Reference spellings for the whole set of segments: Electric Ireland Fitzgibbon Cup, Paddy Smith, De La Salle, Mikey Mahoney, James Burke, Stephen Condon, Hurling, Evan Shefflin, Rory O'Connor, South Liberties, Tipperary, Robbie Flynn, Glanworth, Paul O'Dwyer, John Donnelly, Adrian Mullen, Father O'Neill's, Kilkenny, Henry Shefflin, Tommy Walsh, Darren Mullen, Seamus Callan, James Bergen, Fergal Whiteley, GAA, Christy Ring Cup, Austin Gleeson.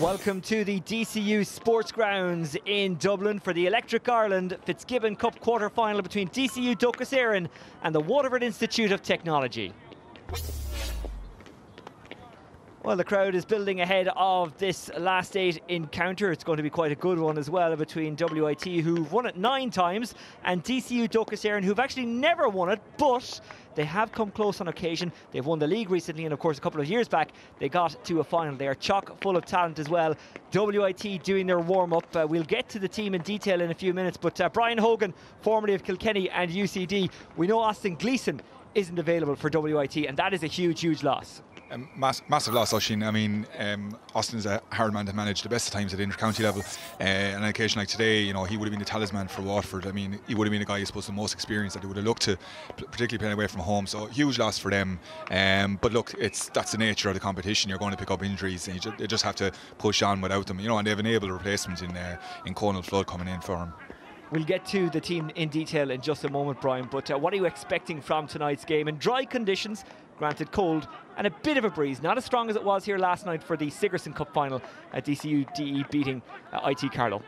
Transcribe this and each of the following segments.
Welcome to the DCU Sports Grounds in Dublin for the Electric Ireland Fitzgibbon Cup quarter-final between DCU Dóchas Éireann and the Waterford Institute of Technology. Well, the crowd is building ahead of this last eight encounter. It's going to be quite a good one as well between WIT, who've won it 9 times, and DCU Dóchas Éireann, who've actually never won it, but they have come close on occasion. They've won the league recently, and of course a couple of years back they got to a final. They are chock full of talent as well. WIT doing their warm-up. We'll get to the team in detail in a few minutes, but Brian Hogan, formerly of Kilkenny and UCD. We know Austin Gleeson isn't available for WIT, and that is a huge, huge loss. Massive loss, Oisín. I mean, Austin's a hard man to manage the best of times at inter-county level. On an occasion like today, you know, he would have been a talisman for Waterford. I mean, he would have been a guy, I suppose, the most experienced that they would have looked to, particularly playing away from home. So, huge loss for them. But look, that's the nature of the competition. You're going to pick up injuries, and you just have to push on without them. You know, and they have an able replacement in Conal Flood coming in for him. We'll get to the team in detail in just a moment, Brian. But what are you expecting from tonight's game? In dry conditions, granted cold, and a bit of a breeze. Not as strong as it was here last night for the Sigerson Cup final at DCU DE beating IT Carlow.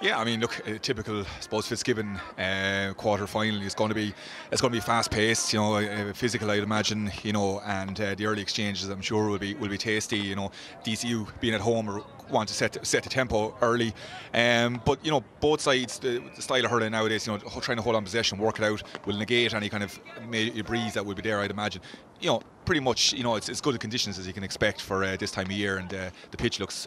Yeah, I mean, look, a typical, I suppose, Fitzgibbon quarter-final is going to be, it's going to be fast-paced, you know, physical, I'd imagine, you know, and the early exchanges, I'm sure, will be tasty. You know, DCU being at home or want to set the tempo early, but you know, both sides, the style of hurling nowadays, you know, trying to hold on possession, work it out, will negate any kind of breeze that will be there, I'd imagine. You know, pretty much, you know, it's as good a conditions as you can expect for this time of year, and the pitch looks,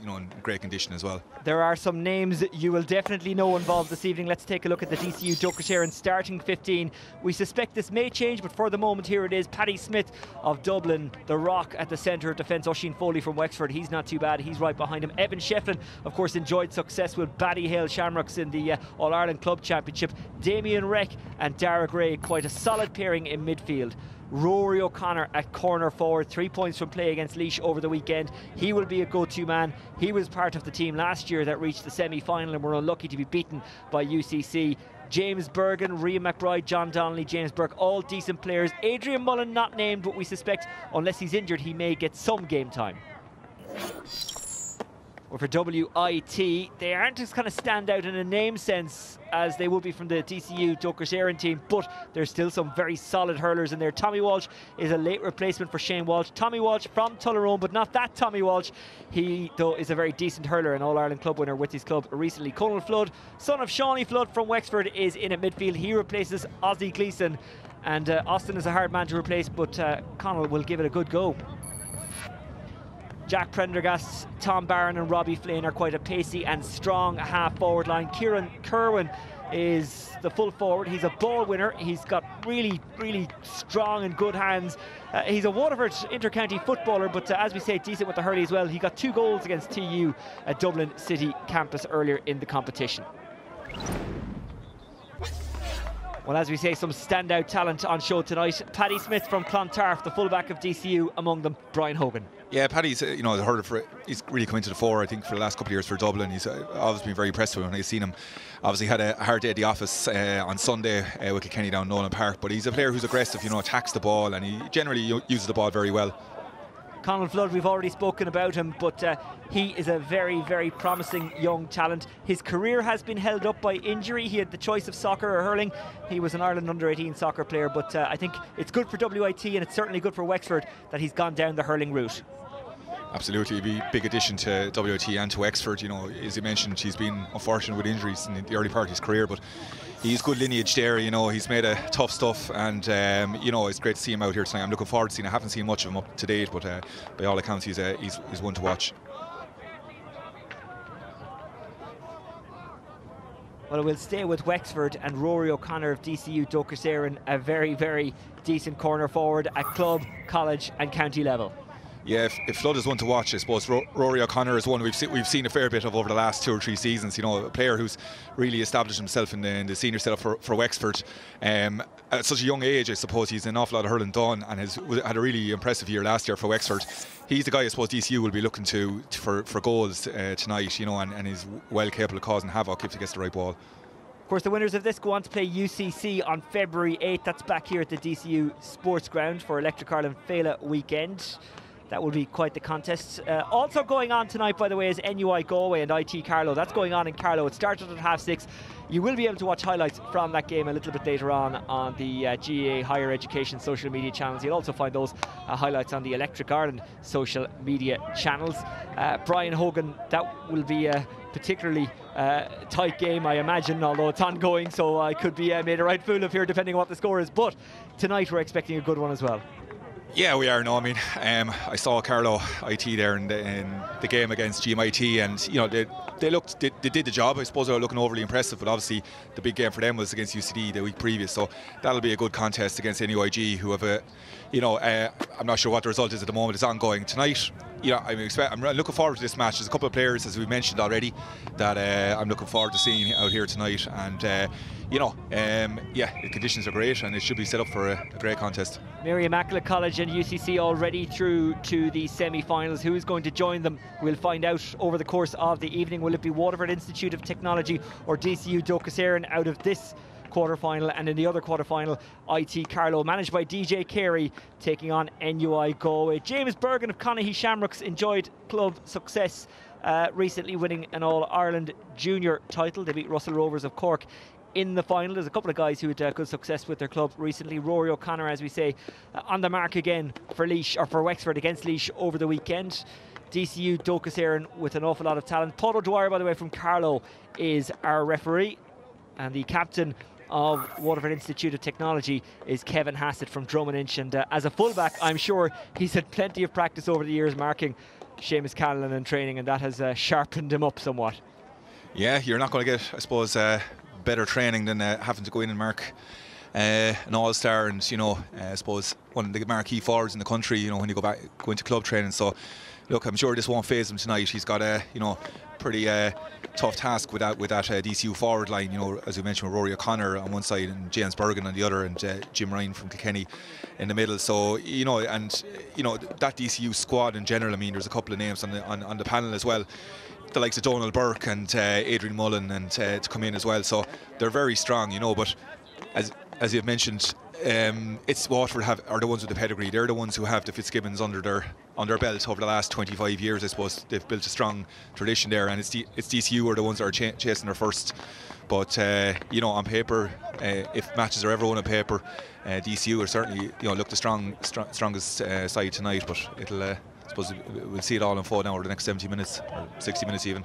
you know, in great condition as well. There are some names you will definitely know involved this evening. Let's take a look at the DCU Dóchas Éireann starting 15. We suspect this may change, but for the moment here it is Paddy Smith of Dublin, the rock at the centre of defence. Oisín Foley from Wexford, he's not too bad, he's right behind him. Evan Shefflin, of course, enjoyed success with Ballyhale Shamrocks in the All-Ireland Club Championship. Damien Reck and Dara Gray, quite a solid pairing in midfield. Rory O'Connor at corner forward, 3 points from play against Laois over the weekend. He will be a go-to man. He was part of the team last year that reached the semi-final and were unlucky to be beaten by UCC. James Bergen, Rhea McBride, John Donnelly, James Burke, all decent players. Adrian Mullen not named, but we suspect unless he's injured he may get some game time. Well, for WIT, they aren't as kind of stand out in a name sense as they will be from the DCU Dóchas Éireann team, but there's still some very solid hurlers in there. Tommy Walsh is a late replacement for Shane Walsh. Tommy Walsh from Tullerone, but not that Tommy Walsh. He, though, is a very decent hurler, an All-Ireland club winner with his club recently. Conal Flood, son of Shawnee Flood from Wexford, is in at midfield. He replaces Ozzie Gleeson, and Austin is a hard man to replace, but Conal will give it a good go. Jack Prendergast, Tom Barron and Robbie Flynn are quite a pacey and strong half-forward line. Kieran Kerwin is the full forward. He's a ball winner. He's got really, really strong and good hands. He's a Waterford inter-county footballer, but as we say, decent with the hurley as well. He got 2 goals against TU at Dublin City campus earlier in the competition. Well, as we say, some standout talent on show tonight. Paddy Smith from Clontarf, the fullback of DCU, among them Brian Hogan. Yeah, Paddy's, you know, the hurler for it. He's really come into the fore, I think, for the last couple of years for Dublin. He's obviously been very impressed with him. I've seen him. Obviously had a hard day at the office on Sunday with Kilkenny down Nolan Park, but he's a player who's aggressive, you know, attacks the ball, and he generally uses the ball very well. Conal Flood, we've already spoken about him, but he is a very, very promising young talent. His career has been held up by injury. He had the choice of soccer or hurling. He was an Ireland under-18 soccer player, but I think it's good for WIT, and it's certainly good for Wexford that he's gone down the hurling route. Absolutely, be a big addition to WIT and to Wexford. You know, as you mentioned, he's been unfortunate with injuries in the early part of his career, but he's good lineage there. You know, he's made a tough stuff, and you know, it's great to see him out here tonight. I'm looking forward to seeing. I haven't seen much of him up to date, but by all accounts, he's one to watch. Well, we'll stay with Wexford and Rory O'Connor of DCU Dóchas Éireann, a very, very decent corner forward at club, college, and county level. Yeah, if Flood is one to watch, I suppose Rory O'Connor is one we've seen a fair bit of over the last 2 or 3 seasons. You know, a player who's really established himself in the senior setup for Wexford. At such a young age, I suppose, he's an awful lot of hurling done, and has had a really impressive year last year for Wexford. He's the guy, I suppose, DCU will be looking to for goals tonight, you know, and he's well capable of causing havoc if he gets the right ball. Of course, the winners of this go on to play UCC on February 8th. That's back here at the DCU Sports Ground for Electric Ireland Féile weekend. that will be quite the contest. Also going on tonight, by the way, is NUI Galway and IT Carlow. That's going on in Carlow. It started at 6:30. You will be able to watch highlights from that game a little bit later on the GAA Higher Education social media channels. You'll also find those highlights on the Electric Ireland social media channels. Brian Hogan, that will be a particularly tight game, I imagine, although it's ongoing, so I could be made a right fool of here depending on what the score is. But tonight we're expecting a good one as well. Yeah, we are. No, I mean, I saw Carlow IT there in the game against GMIT, and you know they did the job. I suppose they were looking overly impressive, but obviously the big game for them was against UCD the week previous. So that'll be a good contest against NUIG, who have a, you know, I'm not sure what the result is at the moment. It's ongoing tonight. You know, I'm looking forward to this match. There's a couple of players, as we mentioned already, that I'm looking forward to seeing out here tonight. And you know, yeah, the conditions are great, and it should be set up for a great contest. Mary Immaculate College and UCC already through to the semi-finals. Who is going to join them? We'll find out over the course of the evening. Will it be Waterford Institute of Technology or DCU Dóchas Éireann out of this quarterfinal? And in the other quarterfinal, IT Carlow, managed by DJ Carey, taking on NUI Galway. James Bergen of Connahee Shamrocks enjoyed club success, recently winning an All-Ireland Junior title. They beat Russell Rovers of Cork in the final. There's a couple of guys who had good success with their club recently. Rory O'Connor, as we say, on the mark again for Laois, or for Wexford against Laois over the weekend. DCU Dóchas Éireann with an awful lot of talent. Paul O'Dwyer, by the way, from Carlow, is our referee, and the captain of Waterford Institute of Technology is Kevin Hassett from Drummond-Inch, and as a fullback, I'm sure he's had plenty of practice over the years marking Seamus Callan in training, and that has sharpened him up somewhat. Yeah, you're not going to get, I suppose, better training than having to go in and mark an all-star, and you know, I suppose one of the marquee forwards in the country, you know, when you go into club training. So look, I'm sure this won't faze him tonight. He's got a, you know, pretty tough task with that DCU forward line, you know, as we mentioned, with Rory O'Connor on one side and James Bergen on the other, and Jim Ryan from Kilkenny in the middle. So, you know, and you know that DCU squad in general, I mean, there's a couple of names on the panel as well, the likes of Donal Burke and Adrian Mullen, and to come in as well. So they're very strong, you know, but as you've mentioned, it's Waterford are the ones with the pedigree. They're the ones who have the Fitzgibbons under their belt over the last 25 years. I suppose they've built a strong tradition there, and it's DCU who are the ones that are chasing their first. But you know, on paper, if matches are ever won on paper, DCU are certainly, you know, look the strongest side tonight. But it'll I suppose we'll see it all unfold now over the next 70 minutes or 60 minutes even.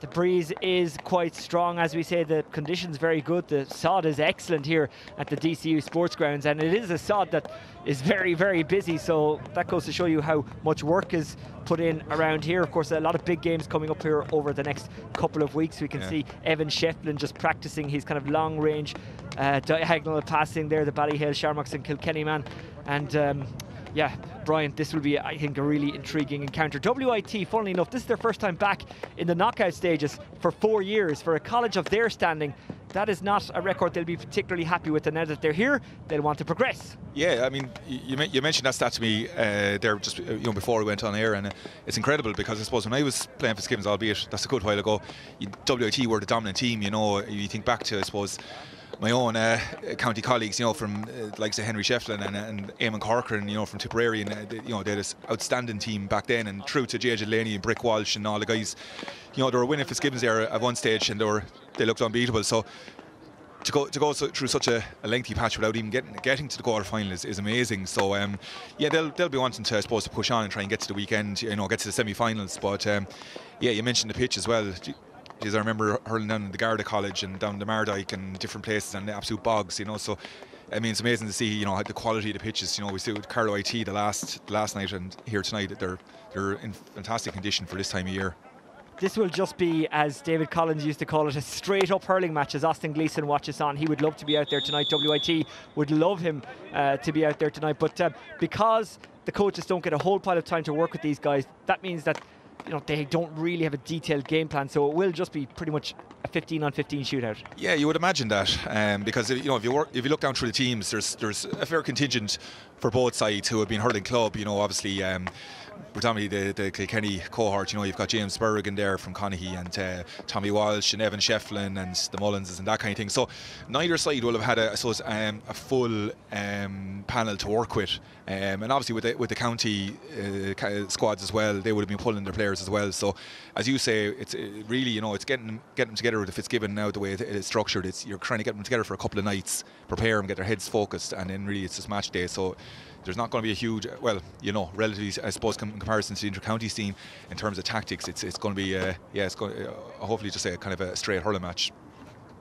The breeze is quite strong, as we say. The conditions very good. The sod is excellent here at the DCU sports grounds, and it is a sod that is very, very busy. So that goes to show you how much work is put in around here. Of course, a lot of big games coming up here over the next couple of weeks. We can see Evan Shefflin just practicing his kind of long-range diagonal passing there, the Ballyhale Shamrocks and Kilkenny man, and. Yeah, Brian, this will be, I think, a really intriguing encounter. WIT, funnily enough, this is their first time back in the knockout stages for 4 years. For a college of their standing, that is not a record they'll be particularly happy with. And now that they're here, they'll want to progress. Yeah, I mean, you mentioned that stat to me there just, you know, before we went on air, and it's incredible, because I suppose when I was playing for Fitzgibbons, albeit that's a good while ago, WIT were the dominant team. You know, you think back to, I suppose, my own county colleagues, you know, from the likes of Henry Shefflin and Eamon Corcoran, you know, from Tipperary, and they, you know, they're this outstanding team back then, and through to J.J. Delaney and Brick Walsh and all the guys, you know, they were winning Fitzgibbons there at one stage, and they looked unbeatable. So to go through such a lengthy patch without even getting to the quarterfinal is amazing. So yeah, they'll be wanting to, I suppose, to push on and try and get to the weekend, you know, get to the semi-finals. But yeah, you mentioned the pitch as well. I remember hurling down in the Garda College and down the Mardyke and different places and the absolute bogs, you know. So, I mean, it's amazing to see, you know, the quality of the pitches. You know, we see with Carlow IT the last night and here tonight that they're in fantastic condition for this time of year. This will just be, as David Collins used to call it, a straight-up hurling match. As Austin Gleeson watches on, he would love to be out there tonight. WIT would love him to be out there tonight. But because the coaches don't get a whole pile of time to work with these guys, that means that, you know, they don't really have a detailed game plan, so it will just be pretty much a 15-on-15 shootout. Yeah, you would imagine that, because you know, if you look down through the teams, there's a fair contingent for both sides who have been hurling club. You know, obviously predominantly the Kilkenny cohort. You know, you've got James Bergen there from Connacht and Tommy Walsh and Evan Shefflin and the Mullinses and that kind of thing. So neither side will have had, I suppose, a full panel to work with. And obviously with the county squads as well, they would have been pulling their players as well. So as you say, it's really, you know, it's getting them together with the Fitzgibbon now, the way it is structured. It's, you're trying to get them together for a couple of nights, prepare them, get their heads focused, and then really it's just match day. So there's not going to be a huge, well, you know, relatively, I suppose, in comparison to the inter-county scene in terms of tactics, it's going to be, yeah, it's going to, hopefully just a kind of a straight hurling match.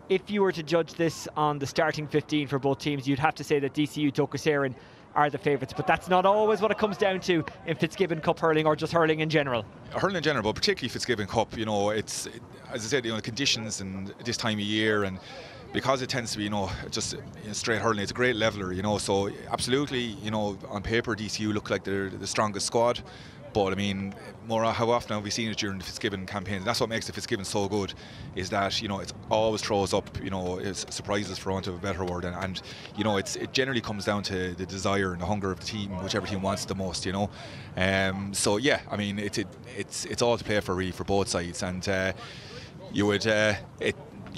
If you were to judge this on the starting 15 for both teams, you'd have to say that DCU Dóchas Éireann are the favourites, but that's not always what it comes down to in Fitzgibbon Cup hurling, or just hurling in general. Hurling in general, but particularly Fitzgibbon Cup, you know, it's, as I said, you know, the conditions and this time of year, and because it tends to be, you know, just straight hurling, it's a great leveller, you know, so absolutely, you know, on paper DCU look like they're the strongest squad, but I mean, more how often have we seen it during the Fitzgibbon campaign? That's what makes the Fitzgibbon so good, is that, you know, it always throws up, you know, it's surprises, for want of a better word, and you know, it generally comes down to the desire and the hunger of the team, whichever team wants the most, you know. So yeah, I mean, it's all to play for, really, for both sides, and you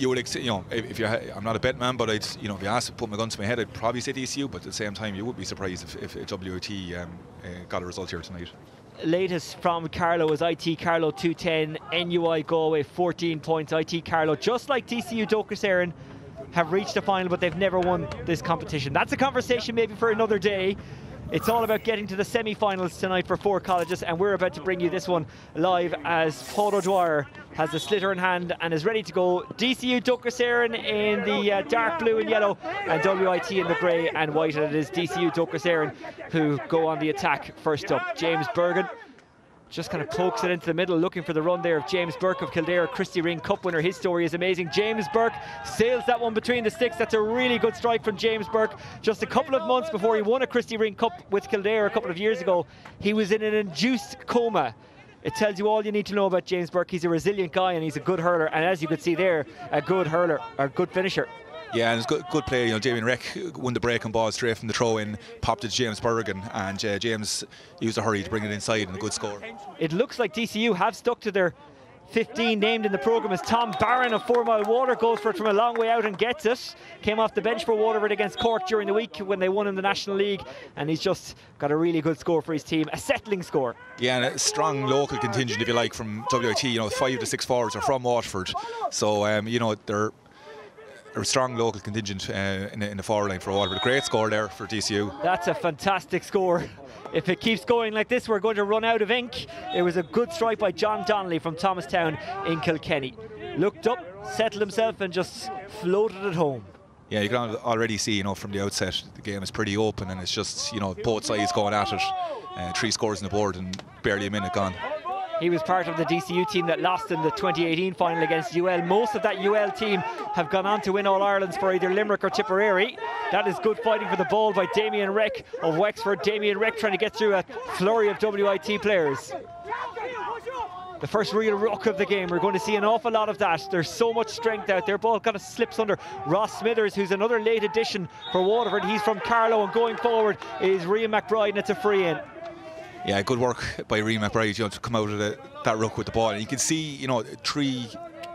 know, if you, I'm not a bet man, but I'd, you know, if you asked to put my gun to my head, I'd probably say DCU. But at the same time, you would be surprised if WIT got a result here tonight. Latest from Carlow is IT Carlow 210, NUI Galway 14 points. IT Carlow, just like DCU Dóchas Éireann, have reached the final, but they've never won this competition. That's a conversation maybe for another day. It's all about getting to the semi-finals tonight for four colleges, and we're about to bring you this one live as Paul O'Dwyer has the slitter in hand and is ready to go. DCU Dóchas Éireann in the dark blue and yellow, and WIT in the grey and white, and it is DCU Dóchas Éireann who go on the attack first up. James Bergen just kind of pokes it into the middle, looking for the run there of James Burke of Kildare, Christy Ring Cup winner. His story is amazing. James Burke sails that one between the sticks. That's a really good strike from James Burke. Just a couple of months before he won a Christy Ring Cup with Kildare a couple of years ago, he was in an induced coma. It tells you all you need to know about James Burke. He's a resilient guy and he's a good hurler, and as you could see there, a good hurler, or good finisher. Yeah, and it's good play. You know, Damien Reck won the break and ball straight from the throw-in, popped it to James Bergen, and James used a hurry to bring it inside, and a good score. It looks like DCU have stuck to their 15 named in the programme, as Tom Barron of 4 Mile Water goes for it from a long way out and gets it. Came off the bench for Waterford against Cork during the week when they won in the National League, and he's just got a really good score for his team, a settling score. Yeah, and a strong local contingent, if you like, from WIT. You know, 5 to 6 forwards are from Waterford, so you know, they're a strong local contingent in the forward line for Waterford. A great score there for DCU. That's a fantastic score. If it keeps going like this, we're going to run out of ink. It was a good strike by John Donnelly from Thomastown in Kilkenny. Looked up, settled himself, and just floated it home. Yeah, you can already see, you know, from the outset, the game is pretty open, and it's just, you know, both sides going at it. 3 scores on the board and barely a minute gone. He was part of the DCU team that lost in the 2018 final against UL. Most of that UL team have gone on to win All-Irelands for either Limerick or Tipperary. That is good fighting for the ball by Damien Reck of Wexford. Damien Reck trying to get through a flurry of WIT players. The first real ruck of the game. We're going to see an awful lot of that. There's so much strength out there. Ball kind of slips under Ross Smithers, who's another late addition for Waterford. He's from Carlow, and going forward is Rhea McBride, and it's a free in. Yeah, good work by Rhea McBride, you know, to come out of that ruck with the ball. And you can see, you know, 3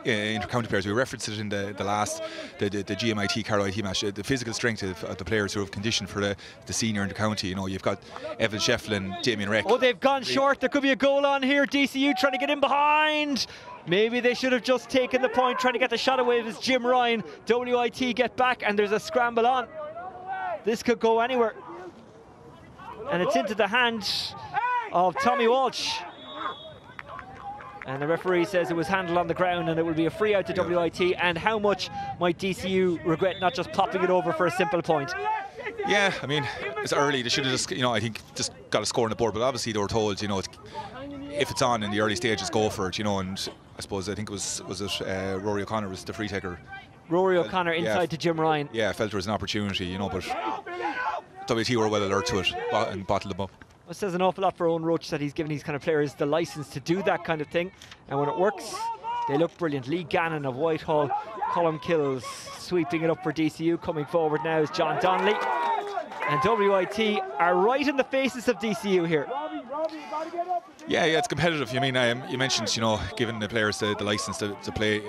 inter-county players. We referenced it in the GMIT Carlow IT match. The physical strength of the players who have conditioned for the senior inter-county. You know, you've got Evan Shefflin, Damien Reck. Oh, they've gone short. There could be a goal on here. DCU trying to get in behind. Maybe they should have just taken the point. Trying to get the shot away was Jim Ryan. WIT get back, and there's a scramble on. This could go anywhere. And it's into the hand of Tommy Walsh. And the referee says it was handled on the ground, and it will be a free out to WIT. And how much might DCU regret not just popping it over for a simple point? Yeah, I mean, it's early. They should have just, you know, I think just got a score on the board. But obviously they were told, you know, if it's on in the early stages, go for it, you know. And I suppose, I think it was it Rory O'Connor was the free taker. Rory O'Connor inside, yeah, to Jim Ryan. Yeah, I felt there was an opportunity, you know, but WT were well alert to it and bottled them up. It says an awful lot for Owen Roach that he's given these kind of players the license to do that kind of thing, and when it works, they look brilliant. Lee Gannon of Whitehall, Colm Kills sweeping it up for DCU. Coming forward now is John Donnelly. And WIT are right in the faces of DCU here. Yeah, it's competitive. I mean, you mentioned, giving the players the license to play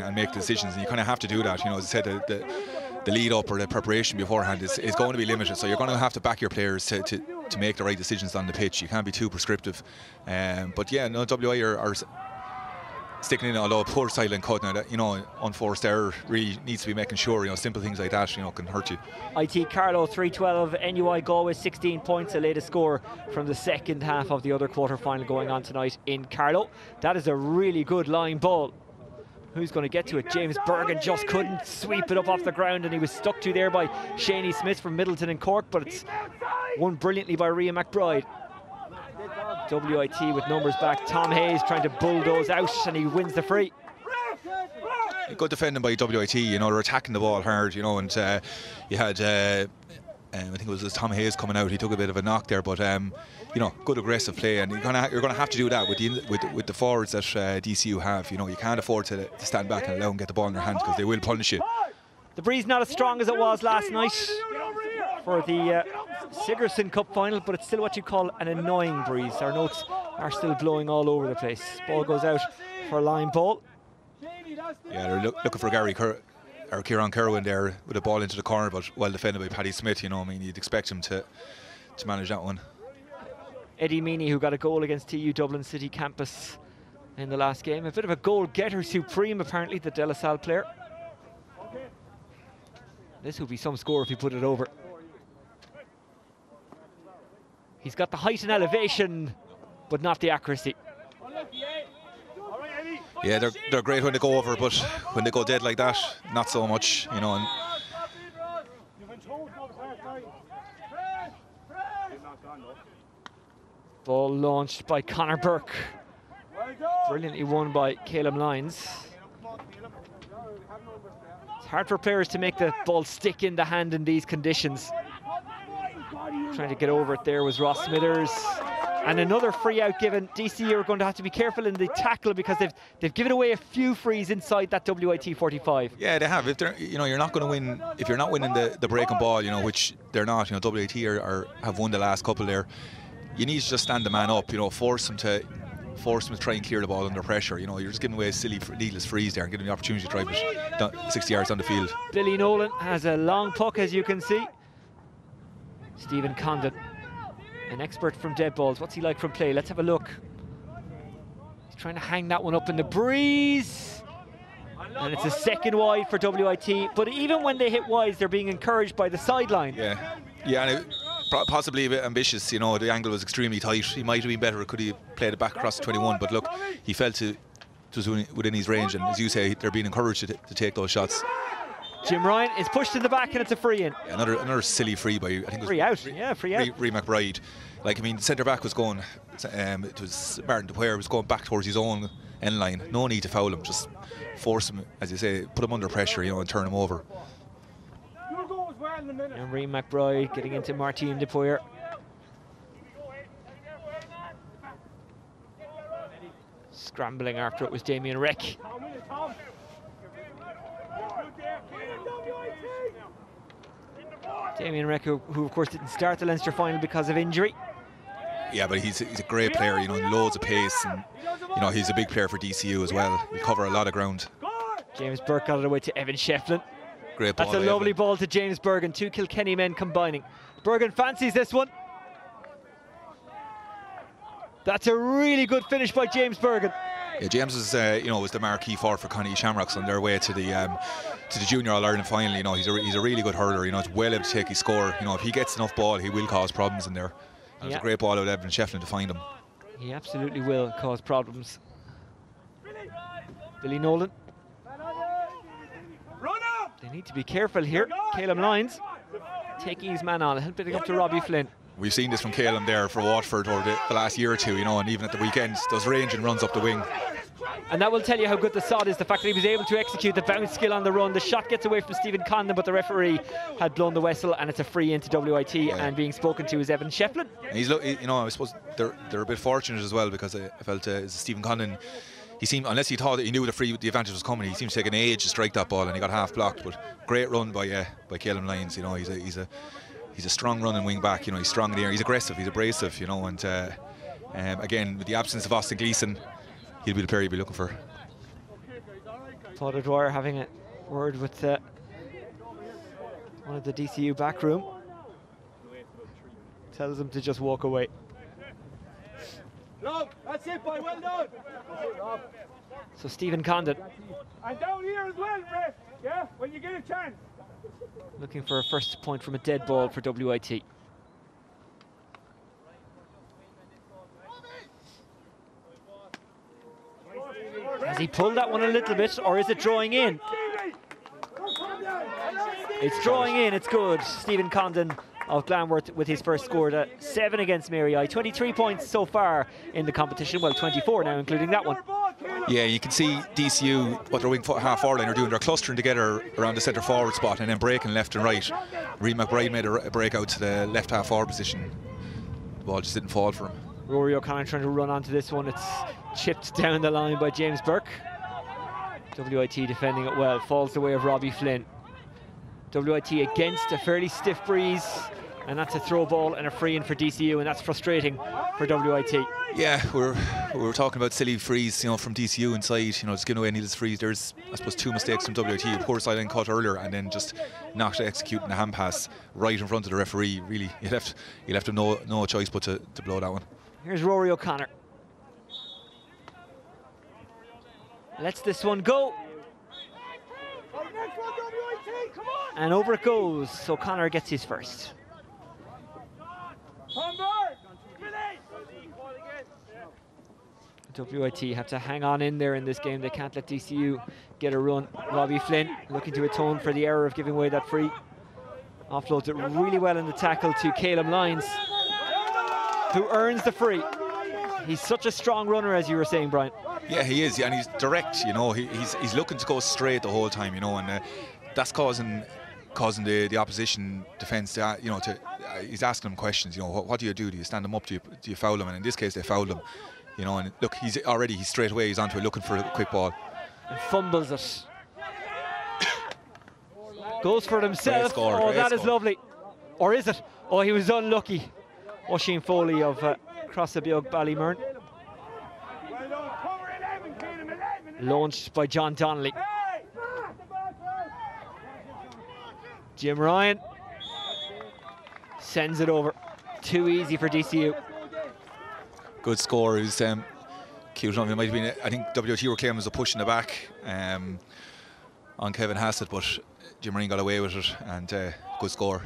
and make decisions, and you kind of have to do that. As I said, the lead up or the preparation beforehand is going to be limited, so you're going to have to back your players to make the right decisions on the pitch. You can't be too prescriptive. But yeah, no, WI are sticking in, although poor silent cut now, that, unforced error really needs to be making sure, simple things like that, can hurt you. IT Carlow 3-12, NUI Galway 16 points, the latest score from the second half of the other quarter-final going on tonight in Carlow. That is a really good line ball. Who's going to get to it? James Bergen just couldn't sweep it up off the ground, and he was stuck to there by Shaney Smith from Middleton and Cork, but it's won brilliantly by Rhea McBride. WIT with numbers back. Tom Hayes trying to bulldoze out, and he wins the free. Good defending by WIT. They're attacking the ball hard. And you had I think it was Tom Hayes coming out. He took a bit of a knock there, but good aggressive play, and you're gonna have to do that with the forwards that DCU have. You can't afford to stand back and allow them get the ball in their hands, because they will punish you. The breeze not as strong as it was last night for the Sigerson Cup final, but it's still what you call an annoying breeze. Our notes are still blowing all over the place. Ball goes out for a line ball. Yeah, they're looking for Kieran Kerwin there with the ball into the corner, but well defended by Paddy Smith. You'd expect him to manage that one. Eddie Meany, who got a goal against TU Dublin City Campus in the last game. A bit of a goal-getter supreme, apparently, the De La Salle player. This would be some score if he put it over. He's got the height and elevation, but not the accuracy. Yeah, they're great when they go over, but when they go dead like that, not so much, And ball launched by Connor Burke. Brilliantly won by Calum Lyons. It's hard for players to make the ball stick in the hand in these conditions. Trying to get over it there was Ross Smithers. And another free out given. DCU are going to have to be careful in the tackle, because they've given away a few frees inside that WIT 45. Yeah, they have. If they're, you're not going to win if you're not winning the breaking ball, which they're not. WIT have won the last couple there. You need to just stand the man up. Force them to try and clear the ball under pressure. You're just giving away silly, needless frees there and giving them the opportunity to drive it 60 yards on the field. Billy Nolan has a long puck, as you can see. Stephen Condon, an expert from dead balls. What's he like from play? Let's have a look. He's trying to hang that one up in the breeze. And it's a second wide for WIT. But even when they hit wides, they're being encouraged by the sideline. Yeah, and possibly a bit ambitious. The angle was extremely tight. He might have been better could he played it back across 21. But look, he fell to just within his range. And as you say, they're being encouraged to take those shots. Jim Ryan is pushed in the back, and it's a free in. Yeah, another silly free by, I think it was free out. Rhea McBride. Centre back was going. It was Martin De Poer was going back towards his own end line. No need to foul him. Just force him, as you say, put him under pressure, and turn him over. And Rhea McBride getting into Martin De Poer. Scrambling after it was Damien Reck. Damien Reck, who of course didn't start the Leinster final because of injury. Yeah, but he's a great player, loads of pace, and he's a big player for DCU as well. We cover a lot of ground. James Burke got it away to Evan Shefflin. Great ball. That's a lovely ball to James Bergen. Two Kilkenny men combining. Bergen fancies this one. That's a really good finish by James Bergen. Yeah, James is, was the marquee forward for Connie Shamrocks on their way to the Junior All-Ireland final. He's a really good hurler. It's well able to take his score. If he gets enough ball, he will cause problems in there. And yeah. It's a great ball out of Evan Shefflin to find him. He absolutely will cause problems. Billy Nolan. They need to be careful here. Calum Lyons taking his man on, helping it up to Robbie Flynn. We've seen this from Calum there for Waterford over the last year or two, and even at the weekend, those range and runs up the wing. And that will tell you how good the sod is, the fact that he was able to execute the bounce skill on the run. The shot gets away from Stephen Condon, but the referee had blown the whistle, and it's a free into WIT, and being spoken to is Evan Shefflin. I suppose they're a bit fortunate as well, because I felt Stephen Condon, he seemed, unless he thought that he knew the advantage was coming, he seemed to take an age to strike that ball, and he got half blocked. But great run by Calum Lyons. He's a he's a strong running wing back. You know, he's strong in the air. He's aggressive. He's abrasive. You know, and again, with the absence of Austin Gleeson, he'll be the player you'll be looking for. Claude O'Dwyer having a word with one of the DCU back room. Tells him to just walk away. Rob, that's it, boy. Well done. So Stephen Condon. And down here as well, ref. Yeah, when you get a chance. Looking for a first point from a dead ball for WIT. Has he pulled that one a little bit, or is it drawing in? It's drawing in. It's good. Stephen Condon of Glanworth with his first score to 7 against Mary I. 23 points so far in the competition. Well, 24 now, including that one. Yeah, you can see DCU, what their wing half-forward line are doing. They're clustering together around the centre forward spot and then breaking left and right. Rhea McBride made a breakout to the left half-forward position. The ball just didn't fall for him. Rory O'Connor trying to run onto this one. It's chipped down the line by James Burke. WIT defending it well. Falls the way of Robbie Flynn. WIT against a fairly stiff breeze, and that's a throw ball and a free in for DCU, and that's frustrating for WIT. Yeah, we were talking about silly frees, you know, from DCU inside, you know, just giving away needless frees. There's, I suppose, two mistakes from WIT. A poor sideline cut earlier, and then just not executing a hand pass right in front of the referee. Really, you left him no choice but to blow that one. Here's Rory O'Connor. Let's this one go. And over it goes, so Connor gets his first. WIT have to hang on in there in this game. They can't let DCU get a run. Robbie Flynn looking to atone for the error of giving away that free. Offloads it really well in the tackle to Calum Lyons, who earns the free. He's such a strong runner, as you were saying, Brian. Yeah, he is, and he's direct, you know. He's looking to go straight the whole time, you know, and that's causing the opposition defence, you know, he's asking them questions, you know, what do you do? Do you stand them up? Do you foul them? And in this case, they fouled him, you know. And look, he's straight away, he's onto it, looking for a quick ball. And fumbles it. Goes for it himself. Score, oh, that score. Is lovely. Or is it? Oh, he was unlucky. Oisín Foley of Crossabeog Ballymearn. Launched by John Donnelly. Jim Ryan sends it over. Too easy for DCU. Good score. It was cute enough. It might have been, I think WT were claiming as a push in the back on Kevin Hassett, but Jim Ryan got away with it, and good score.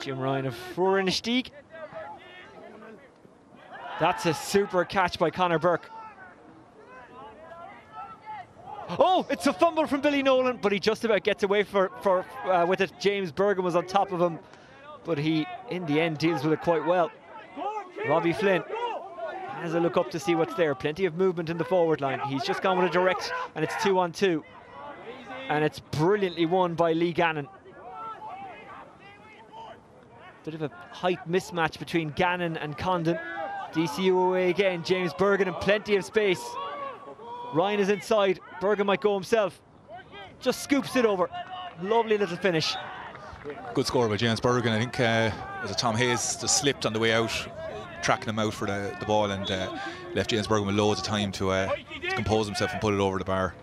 Jim Ryan of Frorinsteeg. That's a super catch by Connor Burke. Oh, it's a fumble from Billy Nolan, but he just about gets away with it. James Bergen was on top of him, but he, in the end, deals with it quite well. Robbie Flynn has a look up to see what's there. Plenty of movement in the forward line. He's just gone with a direct, and it's 2-on-2. And it's brilliantly won by Lee Gannon. Bit of a height mismatch between Gannon and Condon. DCU away again. James Bergen in plenty of space. Ryan is inside. Bergen might go himself. Just scoops it over. Lovely little finish. Good score by James Bergen. I think was it Tom Hayes just slipped on the way out, tracking him out for the ball, and left James Bergen with loads of time to compose himself and put it over the bar.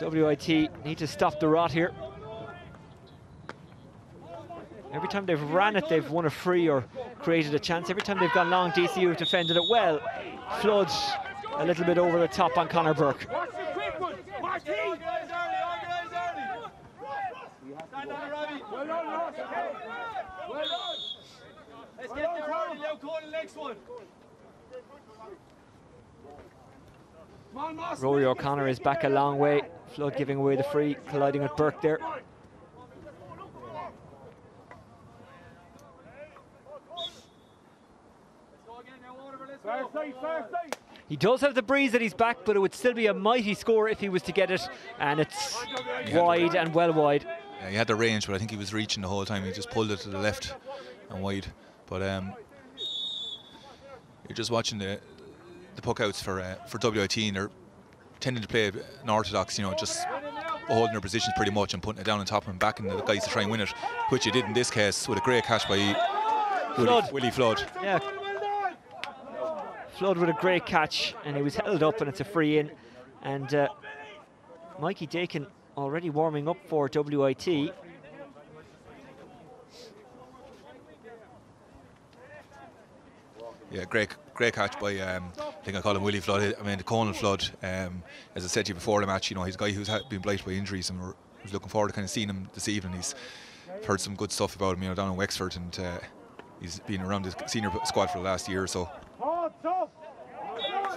WIT need to stop the rot here. Every time they've ran it, they've won a free or created a chance. Every time they've gone long, DCU have defended it well. Floods a little bit over the top on Connor Burke. Rory O'Connor is back a long way. Flood giving away the free, colliding with Burke there. He does have the breeze at his back, but it would still be a mighty score if he was to get it, and it's wide and well wide. Yeah, he had the range, but I think he was reaching the whole time. He just pulled it to the left and wide. But you're just watching the puck outs for WIT, and they're tending to play an orthodox, you know, just holding their positions pretty much and putting it down on top and backing the guys to try and win it, which he did in this case with a great catch by Willie Flood. Yeah. Flood with a great catch, and he was held up, and it's a free in. And Mikey Dakin already warming up for WIT. Yeah, great catch by, I think I call him Willie Flood, I mean Conal Flood. As I said to you before the match, you know, he's a guy who's been blighted by injuries, and we're looking forward to kind of seeing him this evening. He's heard some good stuff about him, you know, down in Wexford, and he's been around the senior squad for the last year or so.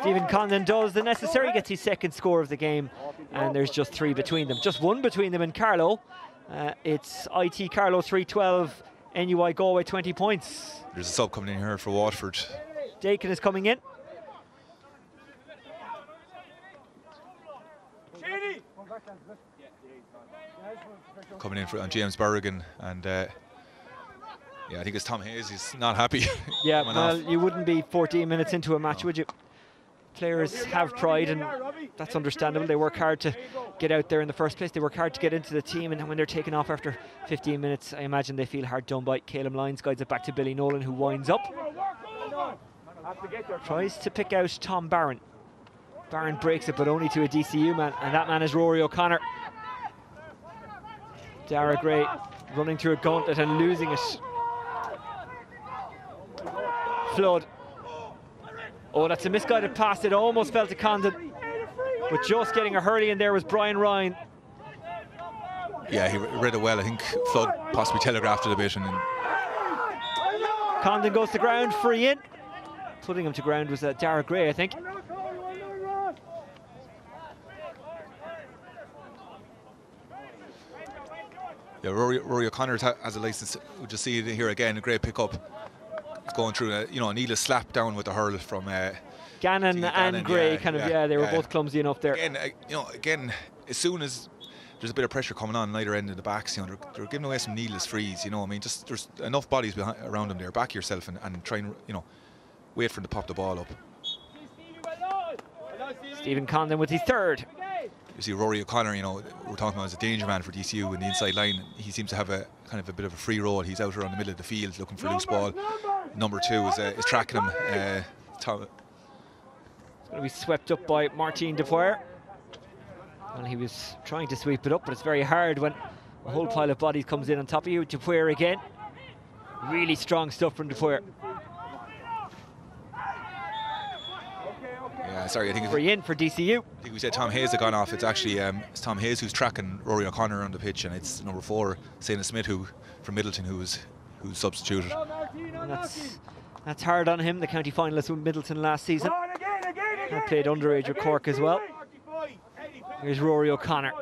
Stephen Condon does the necessary, gets his second score of the game, and there's just three between them. Just one between them in Carlow. It's IT Carlow 3-12, NUI Galway 20 points. There's a sub coming in here for Waterford. Dakin is coming in. Coming in for James Bergen, and yeah, I think it's Tom Hayes. He's not happy. Yeah, well, you wouldn't be 14 minutes into a match, would you? Players have pride, and that's understandable. They work hard to get out there in the first place. They work hard to get into the team, and when they're taken off after 15 minutes, I imagine they feel hard done by. Calum Lyons guides it back to Billy Nolan, who winds up. Tries to pick out Tom Barron. Barron breaks it, but only to a DCU man, and that man is Rory O'Connor. Dara Gray running through a gauntlet and losing it. Flood. Oh, that's a misguided pass. It almost fell to Condon, but just getting a hurley in there was Brian Ryan. Yeah, he read it well. I think Flood possibly telegraphed it a bit. And then Condon goes to ground, free in. Putting him to ground was Dara Gray, I think. Yeah, Rory O'Connor has a license. We'll just see it here again. A great pickup. It's going through, you know, a needless slap down with the hurl from Gannon and Gray. Yeah, kind of, yeah, they were both clumsy enough there. Again, you know, again, as soon as there's a bit of pressure coming on either end of the backs, you know, they're giving away some needless frees. You know, I mean, just there's enough bodies behind, around them there. Back yourself and try and, you know, wait for them to pop the ball up. Stephen Condon with his third. You see Rory O'Connor, you know, we're talking about as a danger man for DCU in the inside line. He seems to have a kind of a bit of a free roll. He's out around the middle of the field looking for a loose ball. Number two is tracking him. Tom. It's going to be swept up by Martin DeFoyer. Well, he was trying to sweep it up, but it's very hard when a whole pile of bodies comes in on top of you. DeFoyer again. Really strong stuff from DeFoyer. Yeah, sorry, I think free in for DCU. I think we said Tom Hayes had gone off. It's actually it's Tom Hayes who's tracking Rory O'Connor on the pitch, and it's number four, Saina Smith, who from Middleton, who's substituted. And that's hard on him, the county finalist with Middleton last season. And played underage with Cork as well. Here's Rory O'Connor.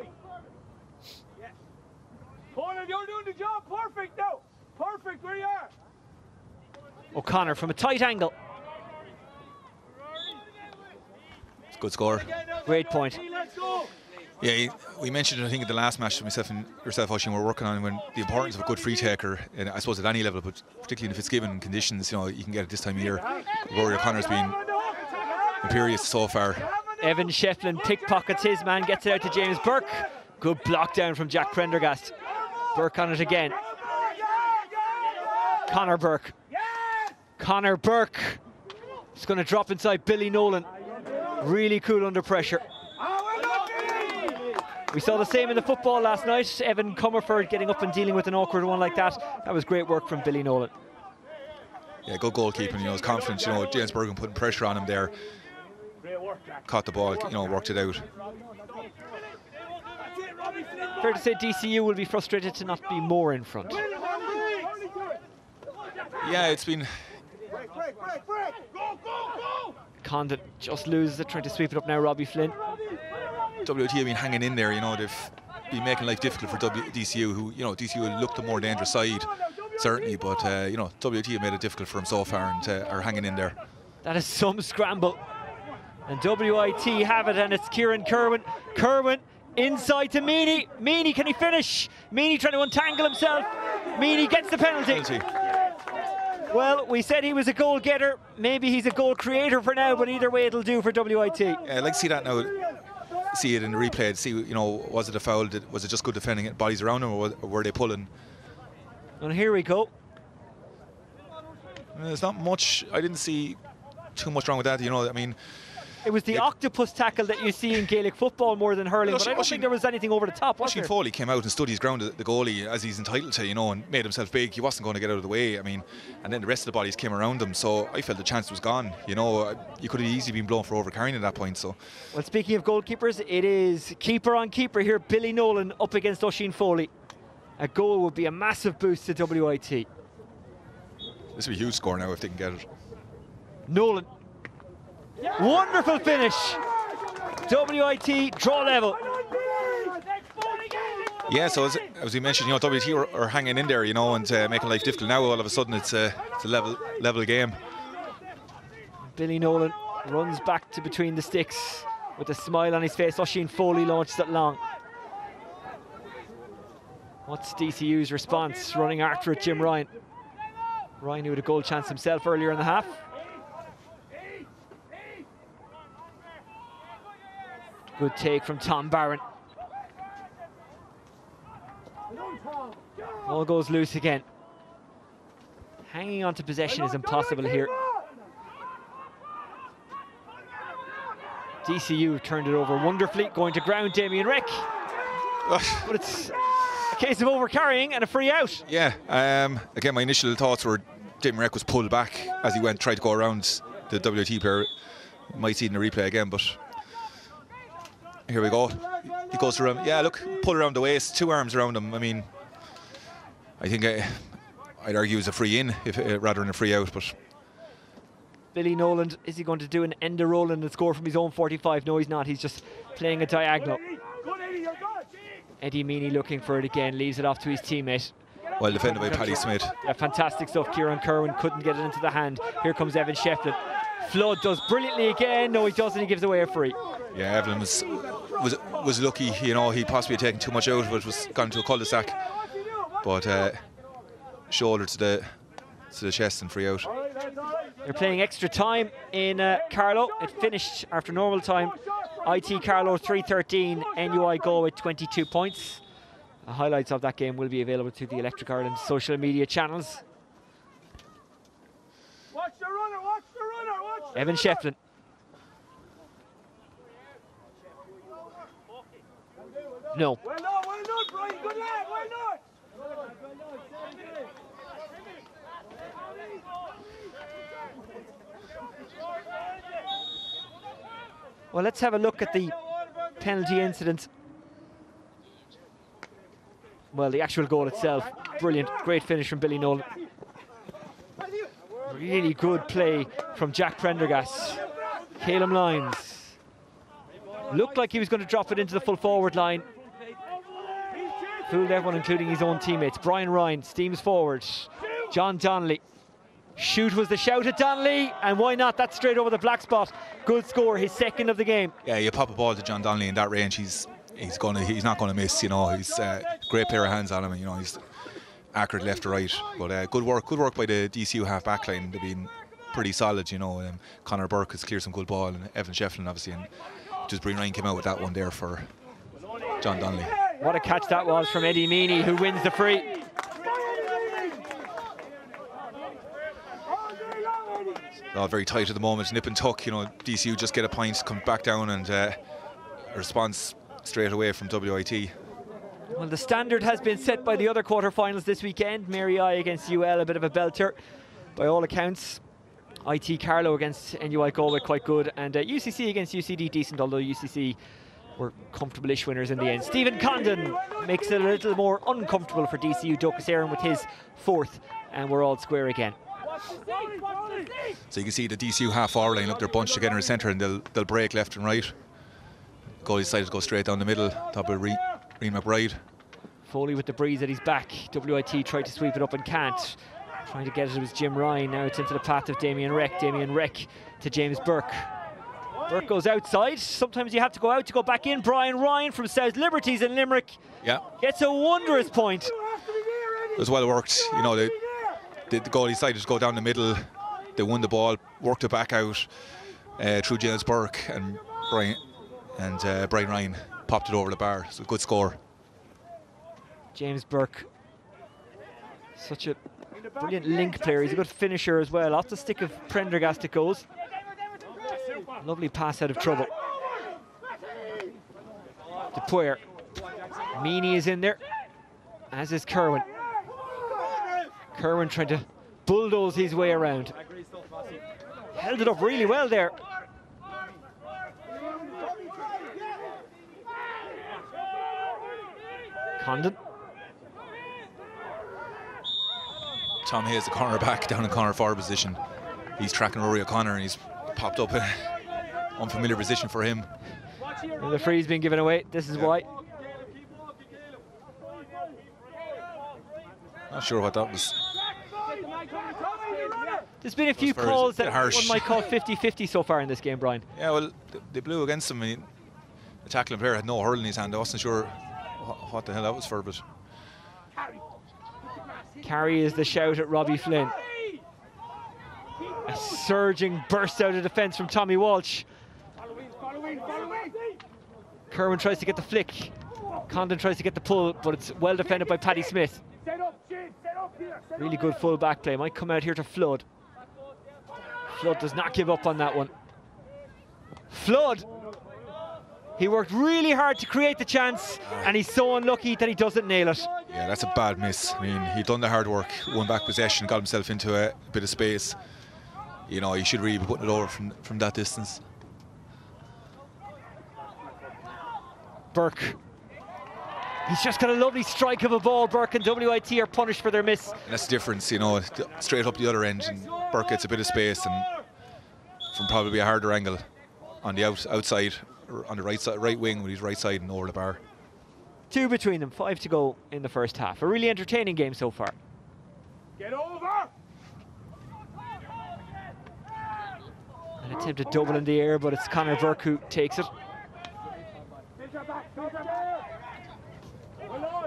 Conor, you're doing the job perfect now. Perfect where you are. O'Connor from a tight angle. Good score. Great point. Yeah, we mentioned, I think, in the last match, myself and yourself, Oisín, were working on when the importance of a good free taker, and I suppose at any level, but particularly in the Fitzgibbon conditions, you know, you can get it this time of year. Rory O'Connor's been imperious so far. Evan Shefflin pickpockets his man, gets it out to James Burke. Good block down from Jack Prendergast. Burke on it again. Connor Burke. Connor Burke. It's going to drop inside Billy Nolan. Really cool under pressure. We saw the same in the football last night. Evan Comerford getting up and dealing with an awkward one like that. That was great work from Billy Nolan. Yeah, good goalkeeping. You know, his confidence. You know, James Bergen putting pressure on him there. Caught the ball. You know, worked it out. Fair to say, DCU will be frustrated to not be more in front. Yeah, it's been. Break. Go. Condon just loses it, trying to sweep it up now, Robbie Flynn. WIT have been hanging in there, you know, they've been making life difficult for DCU, who, you know, DCU looked the more dangerous side, certainly, but, you know, WIT have made it difficult for them so far and are hanging in there. That is some scramble. And WIT have it, and it's Kieran Kerwin. Kerwin inside to Meany. Meany, can he finish? Meany trying to untangle himself. Meany gets the penalty. Well, we said he was a goal getter. Maybe he's a goal creator for now, but either way, it'll do for WIT. Yeah, I'd like to see that now. see it in the replay and see, you know, was it a foul? Was it just good defending it, bodies around him, or were they pulling? And here we go. There's not much. I didn't see too much wrong with that. You know, I mean, it was the octopus tackle that you see in Gaelic football more than hurling, but I don't think there was anything over the top. Oisin Foley came out and stood his ground at the goalie, as he's entitled to, you know, and made himself big. He wasn't going to get out of the way, I mean, and then the rest of the bodies came around him, so I felt the chance was gone. You know, you could have easily been blown for overcarrying at that point. So, well, speaking of goalkeepers, it is keeper on keeper here. Billy Nolan up against Oisin Foley. A goal would be a massive boost to WIT. This would be a huge score now if they can get it. Nolan. Yeah. Wonderful finish. WIT draw level. Yeah, so as we mentioned, you know, WIT are hanging in there, you know, and making life difficult. Now all of a sudden it's a level game. Billy Nolan runs back to between the sticks with a smile on his face. Oisin Foley launches it long. What's DCU's response? Running after it, Jim Ryan. Ryan, who had a goal chance himself earlier in the half. Good take from Tom Barron. Ball goes loose again. Hanging on to possession is impossible here. DCU turned it over wonderfully, going to ground Damien Reck. But it's a case of overcarrying and a free out. Yeah, again, my initial thoughts were Damien Reck was pulled back as he went, tried to go around the WT player. Might see it in the replay again, but... Here we go. He goes around. Yeah, look, pull around the waist, two arms around him. I mean, I think I'd argue it's a free in if, rather than a free out. But Billy Nolan, is he going to do an ender roll and score from his own 45? No, he's not. He's just playing a diagonal. Eddie Meany looking for it again, leaves it off to his teammate. Well defended by Paddy Smith. Yeah, fantastic stuff. Kieran Kerwin couldn't get it into the hand. Here comes Evan Shefflin. Flood does brilliantly again. No, he doesn't. He gives away a free. Yeah, Evelyn was lucky, you know, he possibly had taken too much out of it, was gone to a cul-de-sac, but shoulder to the chest and free out. They're playing extra time in Carlow. It finished after normal time. IT Carlow 3-13, NUI Galway 22 points. The highlights of that game will be available to the Electric Ireland social media channels. Watch the runner, watch the runner, watch the Evan Shefflin. No. Well done, well done, Brian. Good lad, well done. Well, let's have a look at the penalty incident. Well, the actual goal itself, brilliant. Great finish from Billy Nolan. Really good play from Jack Prendergast. Calum Lyons. Looked like he was going to drop it into the full forward line. Fooled everyone, including his own teammates. Brian Ryan steams forward. John Donnelly. Shoot was the shout at Donnelly, and why not? That's straight over the black spot. Good score, his second of the game. Yeah, you pop a ball to John Donnelly in that range, he's not going to miss, you know. He's a great pair of hands on him, you know. He's accurate left to right. But good work by the DCU half-back line. They've been pretty solid, you know. Connor Burke has cleared some good ball, and Evan Shefflin, obviously, and just Brian Ryan came out with that one there for John Donnelly. What a catch that was from Eddie Meany, who wins the free. All very tight at the moment, nip and tuck. You know, DCU just get a point, come back down, and a response straight away from WIT. Well, the standard has been set by the other quarterfinals this weekend. Mary I against UL, a bit of a belter, by all accounts. IT Carlow against NUI Galway, quite good, and UCC against UCD, decent, although UCC. We're comfortable-ish winners in the end. Stephen Condon makes it a little more uncomfortable for DCU Dóchas Éireann with his fourth, and we're all square again. So you can see the DCU half-forward line up, they're bunched together in the centre, and they'll break left and right. Goalie decided to go straight down the middle, top of Rhea McBride. Foley with the breeze at his back. WIT tried to sweep it up and can't. Trying to get it was Jim Ryan. Now it's into the path of Damien Reck. Damien Reck to James Burke. Burke goes outside. Sometimes you have to go out to go back in. Brian Ryan from South Liberties in Limerick. Yeah. Gets a wondrous point. It was well worked. You know, the goalie decided to go down the middle. They won the ball, worked it back out through James Burke, and Brian and Brian Ryan popped it over the bar. So good score. James Burke, such a brilliant link player. He's a good finisher as well. Off the stick of Prendergast it goes. Lovely pass out of trouble. Dupuyer. Meany is in there, as is Kerwin. Kerwin trying to bulldoze his way around. Held it up really well there. Condon. Tom Hayes, the corner back, down in corner forward position. He's tracking Rory O'Connor and he's popped up in an unfamiliar position for him. And the free's been given away. This is why. Not sure what that was. There's been a few calls that one might call 50-50 so far in this game, Brian. Yeah, well, they blew against him. The tackling player had no hurl in his hand. I wasn't sure what the hell that was for, but... Carry is the shout at Robbie Flynn. A surging burst out of defence from Tommy Walsh. Kerwin tries to get the flick. Condon tries to get the pull, but it's well defended by Paddy Smith. Really good full back play. Might come out here to Flood. Flood does not give up on that one. Flood! He worked really hard to create the chance, and he's so unlucky that he doesn't nail it. Yeah, that's a bad miss. I mean, he'd done the hard work, won back possession, got himself into a bit of space. You know, he should really be putting it over from that distance. Burke. He's just got a lovely strike of a ball. Burke and WIT are punished for their miss. And that's the difference, you know, straight up the other end, and Burke gets a bit of space and from probably a harder angle on the outside, or on the right side, right wing with his right side and over the bar. Two between them, 5 to go in the first half. A really entertaining game so far. Get over! An attempt at double in the air, but it's Connor Burke who takes it.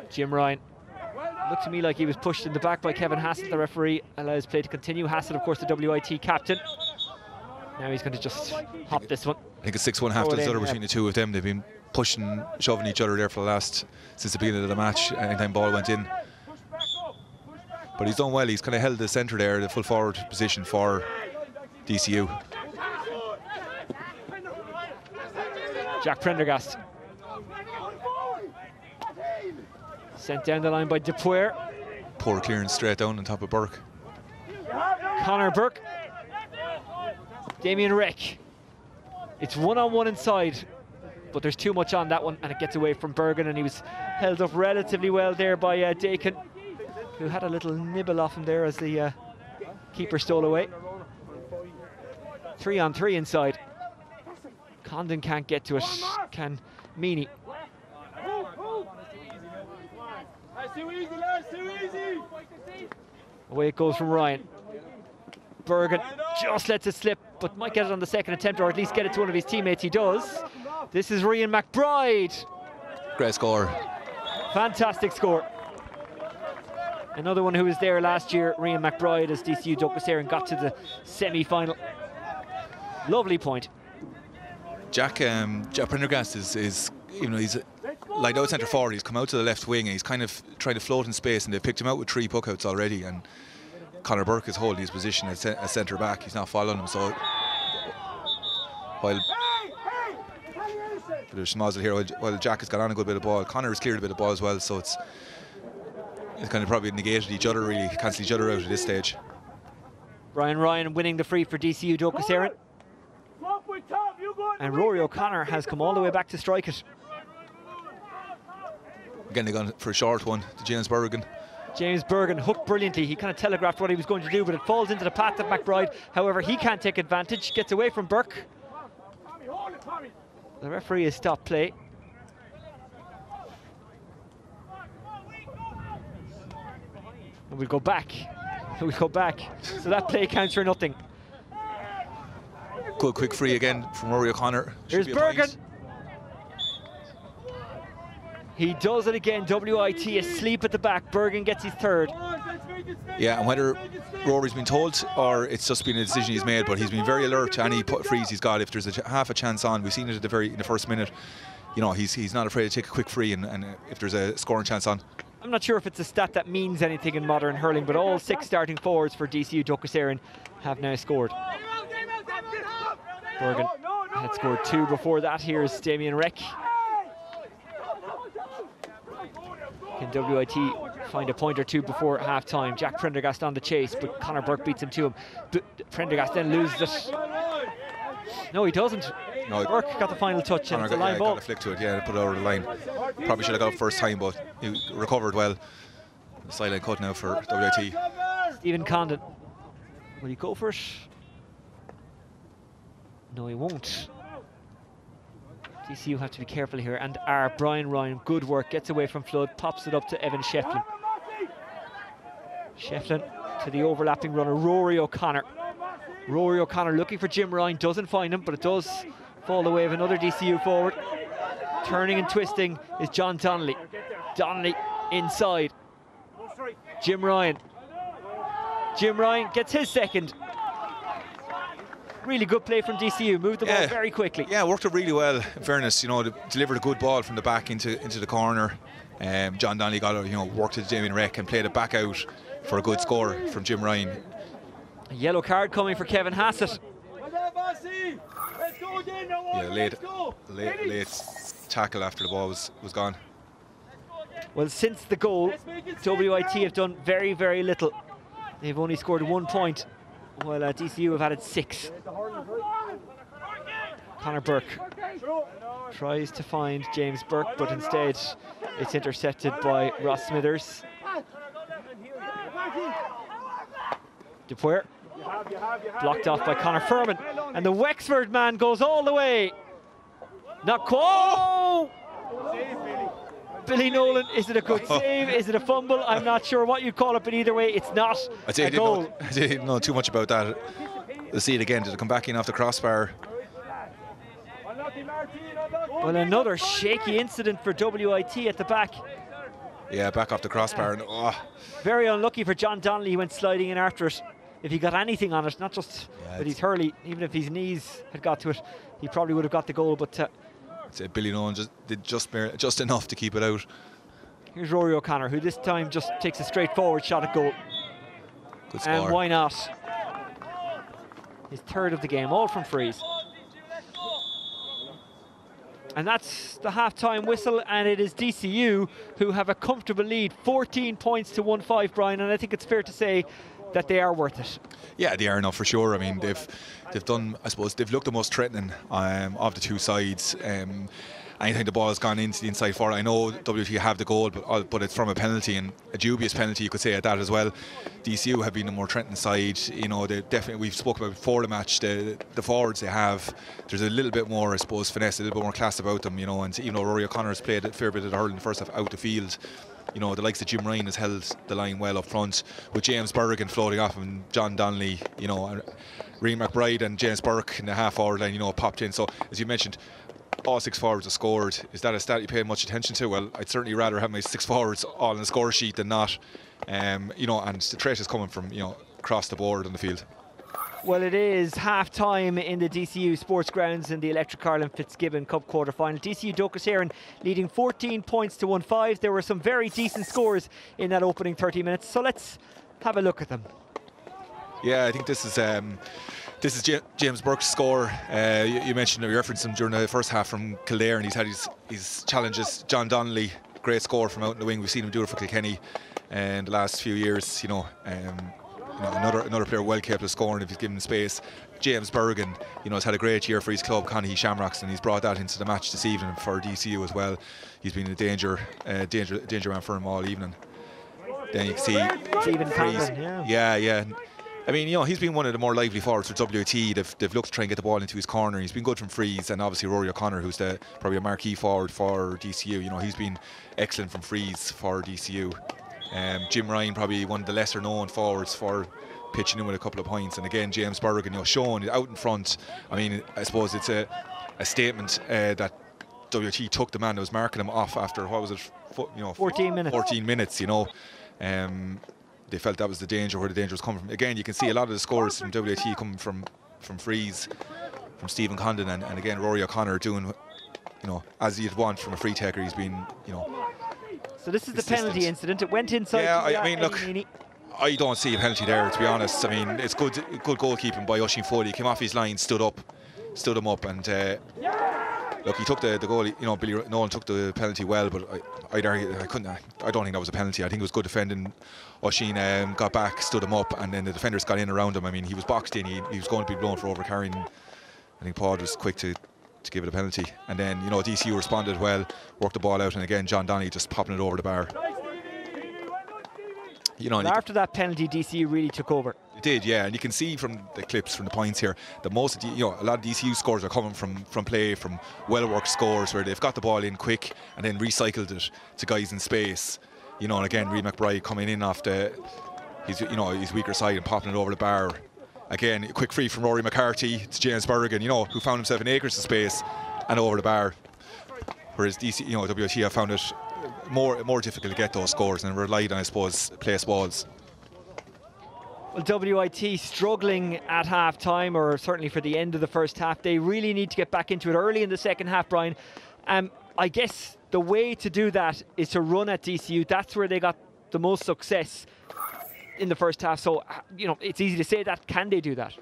Jim Ryan. Looked to me like he was pushed in the back by Kevin Hassett. The referee allows play to continue. Hassett, of course, the WIT captain. Now he's going to just hop this one. I think it's 6-1 half to the other between the two of them. They've been pushing, shoving each other there for the last, since the beginning of the match, anytime ball went in. But he's done well. He's kind of held the centre there, the full forward position for DCU. Jack Prendergast. Sent down the line by Dupuyer. Poor clearance straight down on top of Burke. Connor Burke. Damien Reck. It's one-on-one inside, but there's too much on that one, and it gets away from Bergen, and he was held up relatively well there by Dakin, who had a little nibble off him there as the keeper stole away. 3-on-3 inside. Condon can't get to it. Can Meany. Too easy, lads, too easy. Away it goes from Ryan. Bergen just lets it slip, but might get it on the second attempt, or at least get it to one of his teammates. He does. This is Rhea McBride. Great score. Fantastic score. Another one who was there last year, Rhea McBride, as DCU Dóchas Éireann got to the semi-final. Lovely point. Jack Prendergast is you know, he's like out centre forward, he's come out to the left wing and he's kind of tried to float in space, and they've picked him out with 3 puckouts already, and Connor Burke is holding his position as centre back. He's not following him, so while Jack has got on a good bit of ball, Connor has cleared a bit of ball as well, so it's kind of probably negated each other, really, cancelled each other out at this stage. Brian Ryan winning the free for DCU Dóchas Éireann. And Rory O'Connor has come all the way back to strike it. Again, they've gone for a short one to James Bergen. James Bergen hooked brilliantly. He kind of telegraphed what he was going to do, but it falls into the path of McBride. However, he can't take advantage. Gets away from Burke. The referee has stopped play. And we'll go back. So that play counts for nothing. Good quick free again from Rory O'Connor. Here's Bergen. He does it again. WIT asleep at the back. Bergen gets his third. Yeah, and whether Rory's been told or it's just been a decision he's made, but he's been very alert to any frees he's got. If there's a half a chance on, we've seen it at the very in the first minute. You know, he's not afraid to take a quick free, and if there's a scoring chance on. I'm not sure if it's a stat that means anything in modern hurling, but all six starting forwards for DCU Dóchas Éireann have now scored. Bergen had scored two before that. Here's Damien Reck. Can WIT find a point or two before half-time? Jack Prendergast on the chase, but Connor Burke beats him to him. Prendergast then loses it. No, he doesn't. No, Burke got the final touch and the line ball. Got a flick to it, yeah, put it over the line. Probably should have got it first time, but he recovered well. Silent cut now for WIT. Stephen Condon. Will he go for it? No, he won't. DCU have to be careful here, and our Brian Ryan, good work, gets away from Flood, pops it up to Evan Shefflin. Shefflin to the overlapping runner, Rory O'Connor. Rory O'Connor looking for Jim Ryan, doesn't find him, but it does fall the way of another DCU forward. Turning and twisting is John Donnelly. Donnelly inside. Jim Ryan. Jim Ryan gets his second. Really good play from DCU, moved the ball very quickly. Yeah, worked it really well, in fairness, you know, delivered a good ball from the back into the corner. John Donnelly got it, you know, worked it to Damien Reck and played it back out for a good score from Jim Ryan. A yellow card coming for Kevin Hassett. Yeah, late tackle after the ball was gone. Well, since the goal, WIT have done very, very little. They've only scored 1 point. Well, DCU have added 6. Connor Burke tries to find James Burke, but instead it's intercepted by Ross Smithers. Dupuyer blocked off by Connor Furman, and the Wexford man goes all the way. Not quite. Billy Nolan, is it a good save? Is it a fumble? I'm not sure what you call it, but either way, it's not a goal. I didn't know too much about that. We'll see it again. Did it come back in off the crossbar? Well, another shaky incident for WIT at the back. Yeah, back off the crossbar. And, very unlucky for John Donnelly. He went sliding in after it. If he got anything on it, not just that he's hurley, even if his knees had got to it, he probably would have got the goal, but... Billy Nolan did just enough to keep it out. Here's Rory O'Connor, who this time just takes a straightforward shot at goal. Good score. And why not? His third of the game, all from frees. And that's the half-time whistle, and it is DCU who have a comfortable lead, 14 points to 1-5, Brian, and I think it's fair to say that they are worth it. Yeah, they are enough for sure. I mean, they've done, I suppose, they've looked the most threatening of the two sides. Anything the ball has gone into the inside forward. I know WT have the goal, but it's from a penalty, and a dubious penalty, you could say, at that as well. DCU have been the more threatening side. You know, they definitely, we've spoken about before the match, the forwards they have, there's a little bit more, I suppose, finesse, a little bit more class about them, you know, and even though Rory O'Connor has played a fair bit of the hurling first half out the field, you know, the likes of Jim Ryan has held the line well up front, with James Bergen floating off and John Donnelly, you know, and Rhea McBride and James Burke in the half-forward line, you know, popped in. So, as you mentioned, all six forwards have scored. Is that a stat you pay much attention to? Well, I'd certainly rather have my six forwards all on the score sheet than not. You know, and the threat is coming from, you know, across the board on the field. Well, it is half-time in the DCU Sports Grounds in the Electric Ireland Fitzgibbon Cup quarter-final. DCU Dóchas Éireann leading 14 points to 1-5. There were some very decent scores in that opening 30 minutes, so let's have a look at them. Yeah, I think this is James Burke's score. You mentioned, you referenced him during the first half from Kildare, and he's had his challenges. John Donnelly, great score from out in the wing. We've seen him do it for Kilkenny in the last few years, you know. You know, another player well capable of scoring if he's given space. James Bergen, you know, has had a great year for his club, Conaghy Shamrocks, and he's brought that into the match this evening for DCU as well. He's been a danger man for him all evening. Then you can see Stephen Condon, yeah. I mean, you know, he's been one of the more lively forwards for WT. They've looked to try and get the ball into his corner. He's been good from frees, and obviously Rory O'Connor, who's probably a marquee forward for DCU, you know, he's been excellent from frees for DCU. Jim Ryan, probably one of the lesser known forwards for pitching in with a couple of points, and again James Bergen, you know, showing out in front. I mean, I suppose it's a statement that WT took the man that was marking him off after, what was it, 14 minutes, you know. They felt that was the danger, where the danger was coming from. Again, you can see a lot of the scores from WT coming from frees, from Stephen Condon, and again, Rory O'Connor doing, you know, as you'd want from a free taker. He's been, you know. So this is the penalty incident. It went inside. Yeah, I mean, look, I don't see a penalty there, to be honest. I mean, it's good goalkeeping by Oisín Foley. He came off his line, stood him up, and look, he took the goal. You know, Billy Nolan took the penalty well, but I don't think that was a penalty. I think it was good defending. Oisín got back, stood him up, and then the defenders got in around him. I mean, he was boxed in. He was going to be blown for overcarrying. I think Paul was quick to give it a penalty, and then, you know, DCU responded well, worked the ball out, and again John Donnelly just popping it over the bar. You know, after that penalty, DCU really took over. It did, yeah, and you can see from the clips, from the points here, that most of the, you know, a lot of DCU scores are coming from play, from well-worked scores where they've got the ball in quick and then recycled it to guys in space. You know, and again, Rhea McBride coming in off his weaker side and popping it over the bar. Again, a quick free from Rory McCarthy to James Bergen, you know, who found himself in acres of space and over the bar. Whereas DC, you know, WT have found it more difficult to get those scores and relied on, I suppose, place balls. Well, WIT struggling at half time, or certainly for the end of the first half. They really need to get back into it early in the second half, Brian. I guess the way to do that is to run at DCU. That's where they got the most success in the first half, so, you know, it's easy to say that. Can they do that?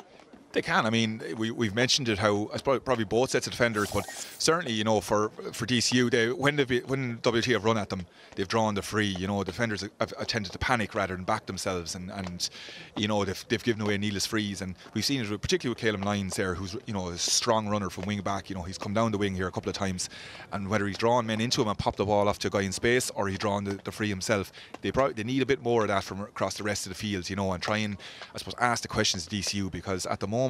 They can. I mean, we've mentioned it, how it's probably both sets of defenders, but certainly, you know, for DCU, when WT have run at them, they've drawn the free. You know, defenders have tended to panic rather than back themselves, and you know, they've given away needless frees, and we've seen it particularly with Calum Lyons there, who's, you know, a strong runner from wing back. You know, he's come down the wing here a couple of times, and whether he's drawn men into him and popped the ball off to a guy in space, or he's drawn the free himself, they need a bit more of that from across the rest of the field, you know, and try and, I suppose, ask the questions to DCU, because at the moment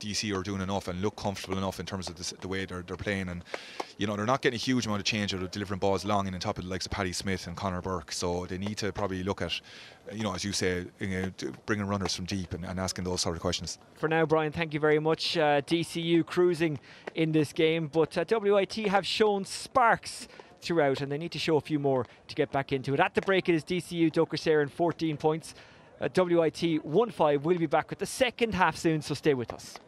DCU are doing enough and look comfortable enough in terms of the way they're playing, and, you know, they're not getting a huge amount of change out of delivering balls long in and top of the likes of Paddy Smith and Connor Burke. So they need to probably look at, you know, as you say, bringing runners from deep and asking those sort of questions. For now, Brian, thank you very much. DCU cruising in this game, but WIT have shown sparks throughout, and they need to show a few more to get back into it. At the break, it is DCU Dóchas Éireann 14 points. WIT 1-5. We'll be back with the second half soon, so stay with us.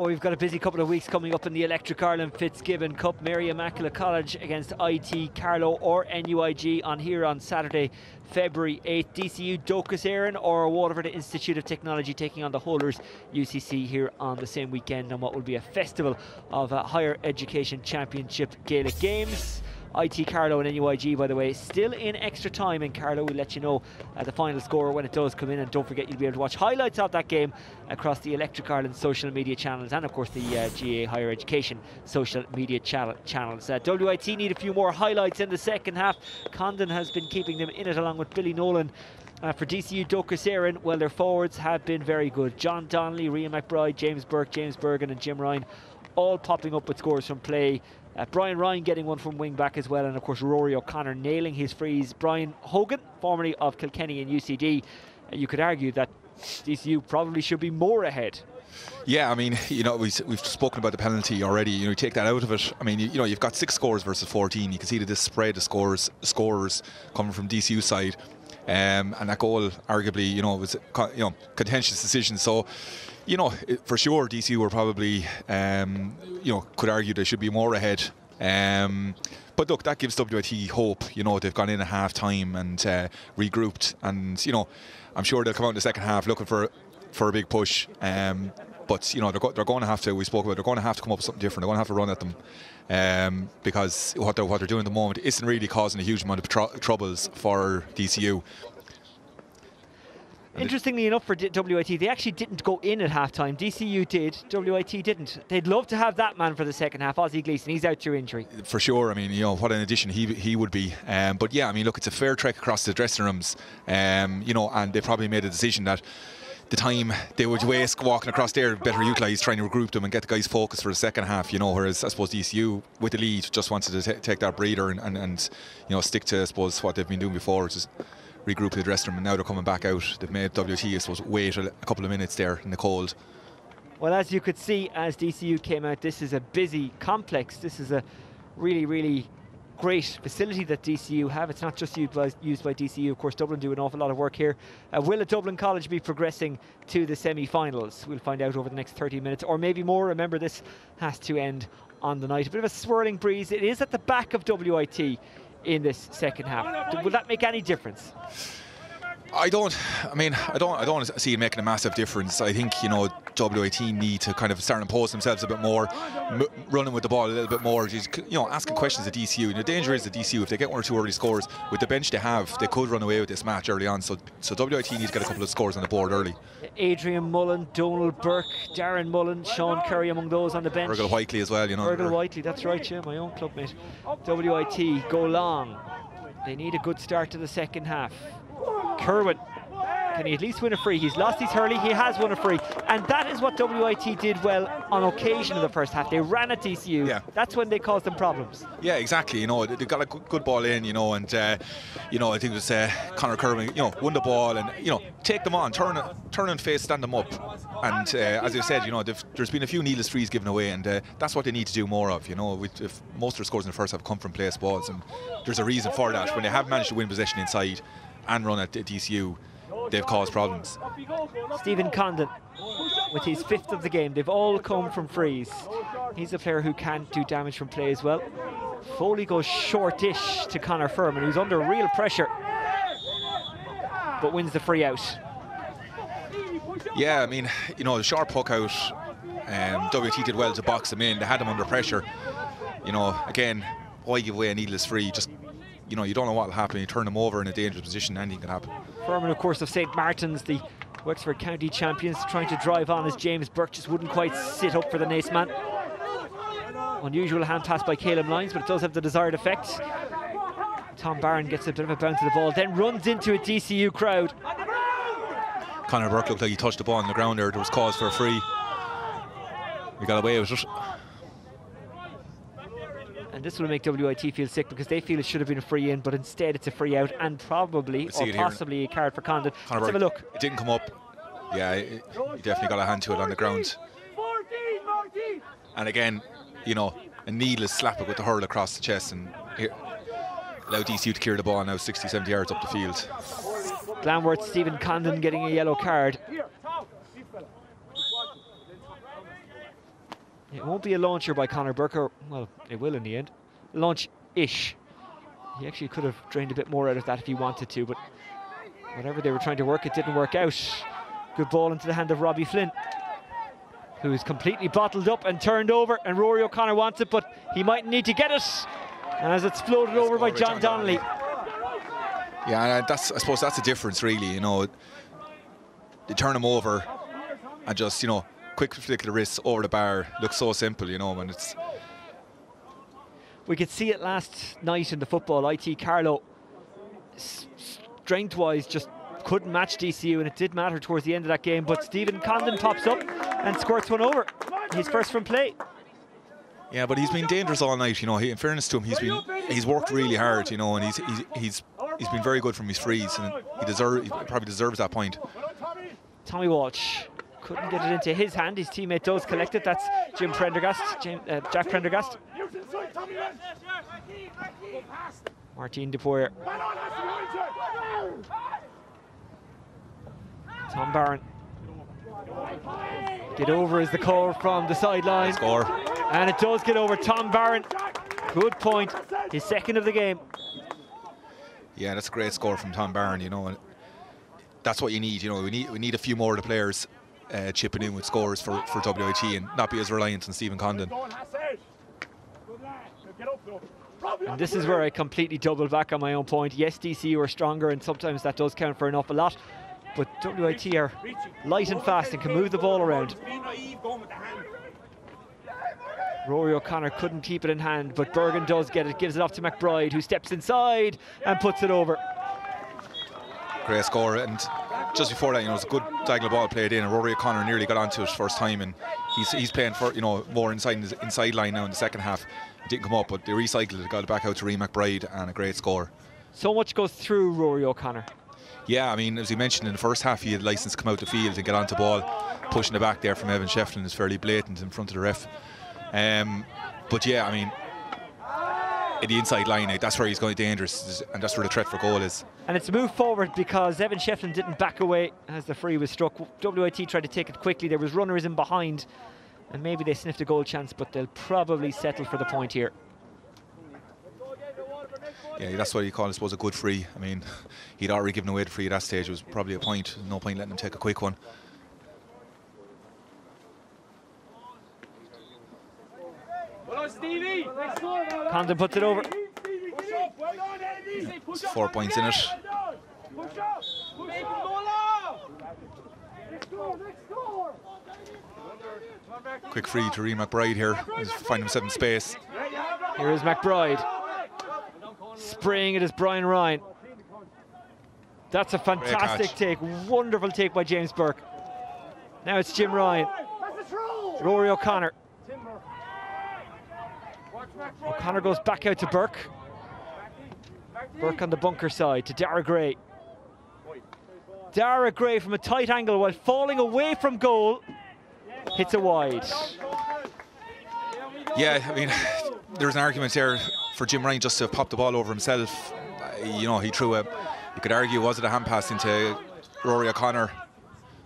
Oh, we've got a busy couple of weeks coming up in the Electric Ireland Fitzgibbon Cup. Mary Immaculate College against IT Carlow or NUIG on here on Saturday, February 8th. DCU Dóchas Éireann or Waterford Institute of Technology taking on the holders UCC here on the same weekend on what will be a festival of higher education championship Gaelic games. IT Carlow and NUIG, by the way, still in extra time in Carlow. We'll let you know the final score when it does come in, and don't forget you'll be able to watch highlights of that game across the Electric Ireland social media channels and of course the GA Higher Education social media channels. WIT need a few more highlights in the second half. Condon has been keeping them in it along with Billy Nolan. For DCU Dóchas Éireann, well, their forwards have been very good. John Donnelly, Rhea McBride, James Burke, James Bergen and Jim Ryan all popping up with scores from play. Brian Ryan getting one from wing back as well, and of course Rory O'Connor nailing his frees. Brian Hogan, formerly of Kilkenny and UCD, you could argue that DCU probably should be more ahead. Yeah, I mean, you know, we've spoken about the penalty already. You know, you take that out of it. I mean, you know, you've got 6 scores versus 14. You can see that this spread of scorers coming from DCU side, and that goal arguably, you know, was contentious decision. So, you know, for sure, DCU were probably, you know, could argue they should be more ahead. But look, that gives WIT hope. You know, they've gone in at half-time and regrouped. And, you know, I'm sure they'll come out in the second half looking for a big push. But, you know, they're going to have to, we spoke about, they're going to have to come up with something different. They're going to have to run at them. Because what they're doing at the moment isn't really causing a huge amount of troubles for DCU. Interestingly enough for WIT, they actually didn't go in at half-time. DCU did, WIT didn't. They'd love to have that man for the second half, Austin Gleeson. He's out through injury. For sure. I mean, you know, what an addition he would be. But yeah, I mean, look, it's a fair trek across the dressing rooms, you know, and they probably made a decision that the time they would waste walking across there, better utilised trying to regroup them and get the guys focused for the second half, you know, whereas I suppose DCU with the lead just wanted to take that breather and you know, stick to, I suppose, what they've been doing before, which is regroup the dressing room, and now they're coming back out. They've made WT, I suppose, wait a couple of minutes there in the cold. Well, as you could see, as DCU came out, this is a busy complex. This is a really, really great facility that DCU have. It's not just used by DCU. Of course, Dublin do an awful lot of work here. Will a Dublin college be progressing to the semi-finals? We'll find out over the next 30 minutes, or maybe more. Remember, this has to end on the night. A bit of a swirling breeze. It is at the back of WIT in this second half. Will that make any difference? I don't see it making a massive difference. I think, you know, WIT need to kind of start impose themselves a bit more, running with the ball a little bit more, just, you know, asking questions at DCU. And the danger is that DCU, if they get one or two early scores, with the bench they have, they could run away with this match early on. So WIT needs to get a couple of scores on the board early. Adrian Mullen, Donald Burke, Darren Mullen, Sean Curry among those on the bench. Virgil Whiteley as well, you know. Virgil Whiteley, that's right, yeah, my own clubmate. WIT go long. They need a good start to the second half. Kerwin, can he at least win a free? He's lost his hurley, he has won a free. And that is what WIT did well on occasion in the first half. They ran at DCU. Yeah. That's when they caused them problems. Yeah, exactly. You know, they got a good ball in, you know, and, you know, I think it was Connor Kerwin, you know, won the ball and, you know, take them on, turn and face, stand them up. And as I said, you know, there's been a few needless frees given away, and that's what they need to do more of, you know. If most of their scores in the first half come from place balls, and there's a reason for that. When they have managed to win possession inside and run at DCU, they've caused problems. Stephen Condon, with his 5th of the game. They've all come from frees. He's a player who can do damage from play as well. Foley goes shortish to Connor Furman, who's under real pressure, but wins the free out. Yeah, I mean, you know, the sharp hook out, WT did well to box them in. They had them under pressure. You know, again, why give away a needless free? Just, you know, you don't know what will happen. You turn them over in a dangerous position, anything can happen. Furman, of course, of St. Martin's, the Wexford County champions, trying to drive on as James Burke just wouldn't quite sit up for the Nace man. Unusual hand pass by Calum Lyons, but it does have the desired effect. Tom Barron gets a bit of a bounce of the ball, then runs into a DCU crowd. Connor Burke looked like he touched the ball on the ground there. There was cause for a free. We got away with it. And this will make WIT feel sick, because they feel it should have been a free in, but instead it's a free out and probably or possibly a card for Condon. Let's have a look. It didn't come up. Yeah, he definitely got a hand to it on the ground. And again, you know, a needless slap it with the hurl across the chest and allow DCU to clear the ball now 60, 70 yards up the field. Glanworth, Stephen Condon getting a yellow card. It won't be a launcher by Connor Burke, or, well, it will in the end. Launch-ish. He actually could have drained a bit more out of that if he wanted to, but whatever they were trying to work, it didn't work out. Good ball into the hand of Robbie Flynn, who is completely bottled up and turned over, and Rory O'Connor wants it, but he might need to get it. And as it's floated over by John Donnelly. Yeah, and I suppose that's the difference, really, you know. They turn him over and just, you know, quick flick of the wrist over the bar. Looks so simple, you know, when it's... We could see it last night in the football. IT Carlow, strength-wise, just couldn't match DCU, and it did matter towards the end of that game. But Stephen Condon pops up and squirts one over. He's first from play. Yeah, but he's been dangerous all night, you know. He, in fairness to him, he's worked really hard, you know, and he's been very good from his frees, and he probably deserves that point. Tommy Walsh couldn't get it into his hand. His teammate does collect it. That's Jack Prendergast. Martin Depoyer. Tom Barron. Get over is the call from the sideline. Score. And it does get over. Tom Barron. Good point. His second of the game. Yeah, that's a great score from Tom Barron, you know. And that's what you need, you know. We need a few more of the players chipping in with scores for WIT and not be as reliant on Stephen Condon. And this is where I completely double back on my own point. Yes, DCU are stronger, and sometimes that does count for an awful lot. But WIT are light and fast and can move the ball around. Rory O'Connor couldn't keep it in hand, but Bergen does get it. Gives it off to McBride, who steps inside and puts it over. Great score, and just before that, you know, it's a good diagonal ball played in, and Rory O'Connor nearly got onto it first time, and he's playing for, you know, more inside line now in the second half. Didn't come up, but they recycled it, got it back out to Rhea McBride, and a great score. So much goes through Rory O'Connor. Yeah, I mean, as you mentioned, in the first half he had license to come out the field and get onto ball. Pushing it back there from Evan Shefflin is fairly blatant in front of the ref. But yeah, I mean, in the inside line, that's where he's going dangerous, and that's where the threat for goal is. And it's a move forward because Evan Shefflin didn't back away as the free was struck. WIT tried to take it quickly. There was runners in behind, and maybe they sniffed a goal chance, but they'll probably settle for the point here. Yeah, that's what you call, I suppose, a good free. I mean, he'd already given away the free at that stage. It was probably a point. No point letting him take a quick one. Condon puts it over. It's 4 points in it. Quick free to Rhea McBride here. He's finding himself in space. Here is McBride. Spraying it is Brian Ryan. That's a fantastic take. Wonderful take by James Burke. Now it's Jim Ryan. Rory O'Connor. O'Connor goes back out to Burke. Burke on the bunker side to Dara Gray. Dara Gray from a tight angle while falling away from goal. Hits a wide. Yeah, I mean, there's an argument there for Jim Ryan just to pop the ball over himself. You know, he threw a, you could argue, was it a hand pass into Rory O'Connor?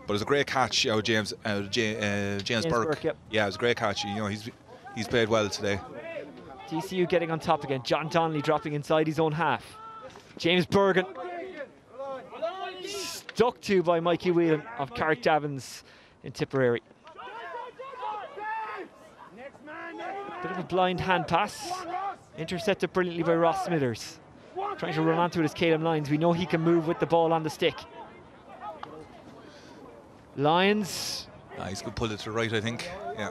But it was a great catch, you know, James Burke. Yep. Yeah, it was a great catch. You know, he's played well today. DCU getting on top again. John Donnelly dropping inside his own half. James Bergen. Stuck to by Mikey Whelan of Carrick Davins in Tipperary. Bit of a blind hand pass. Intercepted brilliantly by Ross Smithers. Trying to run onto it is Calum Lyons. We know he can move with the ball on the stick. Lyons. He's going to pull it to the right, I think. Yeah.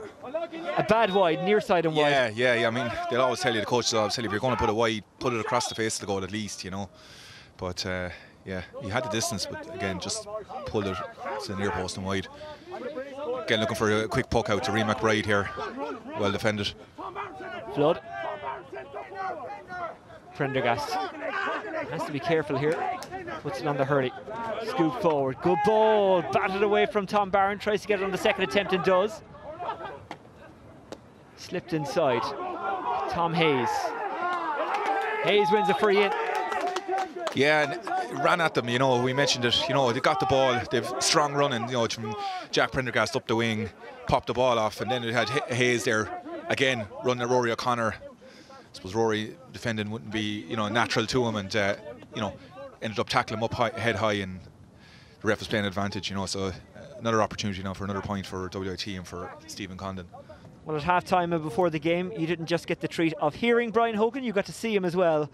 A bad wide, near side and wide. Yeah. I mean, they'll always tell you, the coaches always tell you, if you're going to put it wide, put it across the face of the goal at least, you know. But yeah, he had the distance, but again, just pulled it to the near post and wide. Again, looking for a quick puck out to Rhea McBride here. Well defended. Flood. Prendergast has to be careful here. Puts it on the hurley. Scoop forward. Good ball. Batted away from Tom Barron. Tries to get it on the second attempt and does. Slipped inside. Tom Hayes. Hayes wins a free in. Yeah, and ran at them, you know, we mentioned it, you know, they got the ball, they've strong running, you know, from Jack Prendergast up the wing, popped the ball off, and then it had Hayes there, again, running at Rory O'Connor. I suppose Rory defending wouldn't be, you know, natural to him, and, you know, ended up tackling him up high, head high, and the ref was playing advantage, you know, so another opportunity now for another point for WIT and for Stephen Condon. Well, at half-time and before the game, you didn't just get the treat of hearing Brian Hogan, you got to see him as well.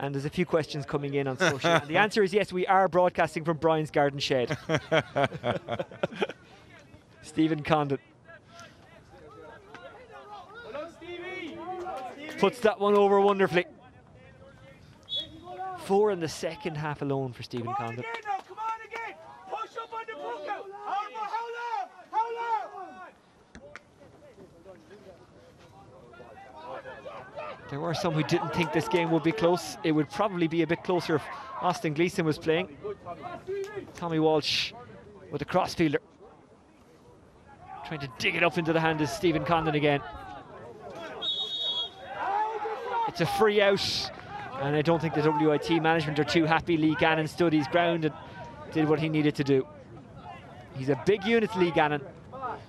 And there's a few questions coming in on social. And the answer is yes, we are broadcasting from Brian's garden shed. Stephen Condon puts that one over wonderfully. 4 in the second half alone for Stephen Condon. There were some who didn't think this game would be close. It would probably be a bit closer if Austin Gleeson was playing. Tommy Walsh with a crossfielder. Trying to dig it up into the hand is Stephen Condon again. It's a free out. And I don't think the WIT management are too happy. Lee Gannon stood his ground and did what he needed to do. He's a big unit, Lee Gannon.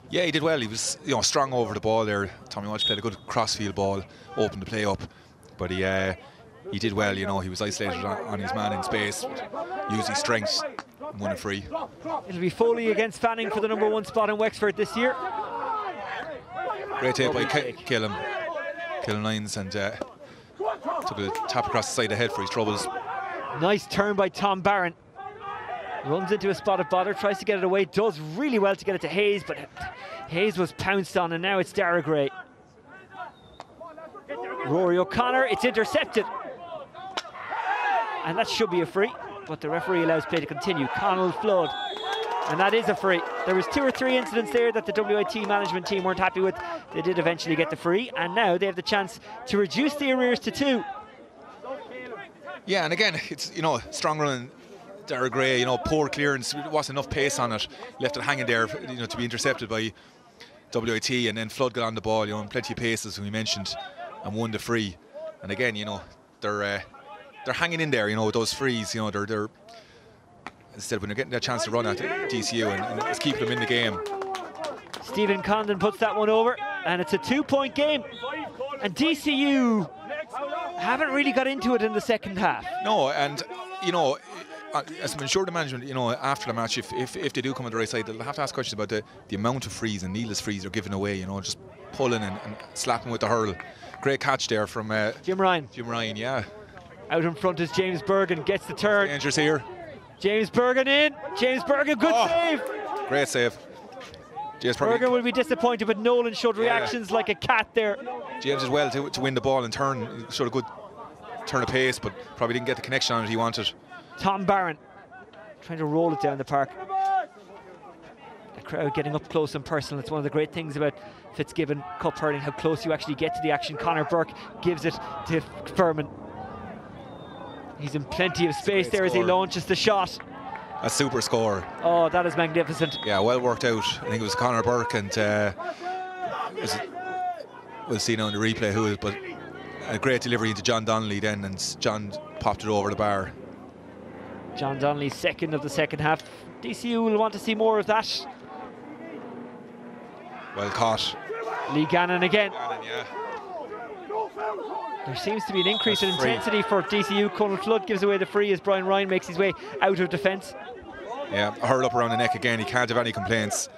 Yeah, he did well. He was, you know, strong over the ball there. Tommy Walsh played a good crossfield ball, opened the play up, but he did well. You know, he was isolated on his man in space, used his strengths, and won a free. It'll be Foley against Fanning for the #1 spot in Wexford this year. Great take by Calum Lyons, and took a tap across the side of the head for his troubles. Nice turn by Tom Barron. Runs into a spot of bother, tries to get it away, does really well to get it to Hayes, but Hayes was pounced on, and now it's Dara Gray. Rory O'Connor, it's intercepted. And that should be a free, but the referee allows play to continue. Conal Flood, and that is a free. There was 2 or 3 incidents there that the WIT management team weren't happy with. They did eventually get the free, and now they have the chance to reduce the arrears to 2. Yeah, and again, it's, you know, strong running. Dara Gray, you know, poor clearance, wasn't enough pace on it, left it hanging there, you know, to be intercepted by WIT, and then Flood got on the ball, you know, and plenty of paces, we mentioned, and won the free. And again, you know, they're hanging in there, you know, with those frees, you know, they're instead when they're getting that chance to run at DCU, and it's keeping them in the game. Stephen Condon puts that one over, and it's a 2-point game, and DCU haven't really got into it in the second half. No, and you know, as I'm sure the management, you know, after the match, if they do come on the right side, they'll have to ask questions about the amount of frees and needless frees they're giving away, you know, just pulling and slapping with the hurl. Great catch there from Jim Ryan. Jim Ryan, yeah. Out in front is James Bergen, gets the turn. Danger's here. James Bergen in. James Bergen, good save. Great save. James Bergen will be disappointed, but Nolan showed reactions like a cat there. James as well to win the ball and turn, showed a good turn of pace, but probably didn't get the connection on it he wanted. Tom Barron trying to roll it down the park. The crowd getting up close and personal. It's one of the great things about Fitzgibbon Cup hurling, how close you actually get to the action. Connor Burke gives it to Furman. He's in plenty of space there as he launches the shot. A super score. Oh, that is magnificent. Yeah, well worked out. I think it was Connor Burke, and we'll see now in the replay who it was, but a great delivery into John Donnelly then, and John popped it over the bar. John Donnelly's second of the second half. DCU will want to see more of that. Well caught. Lee Gannon again. Gannon, yeah. There seems to be an increase in intensity for DCU. Conal Flood gives away the free as Brian Ryan makes his way out of defence. Yeah, hurled up around the neck again. He can't have any complaints.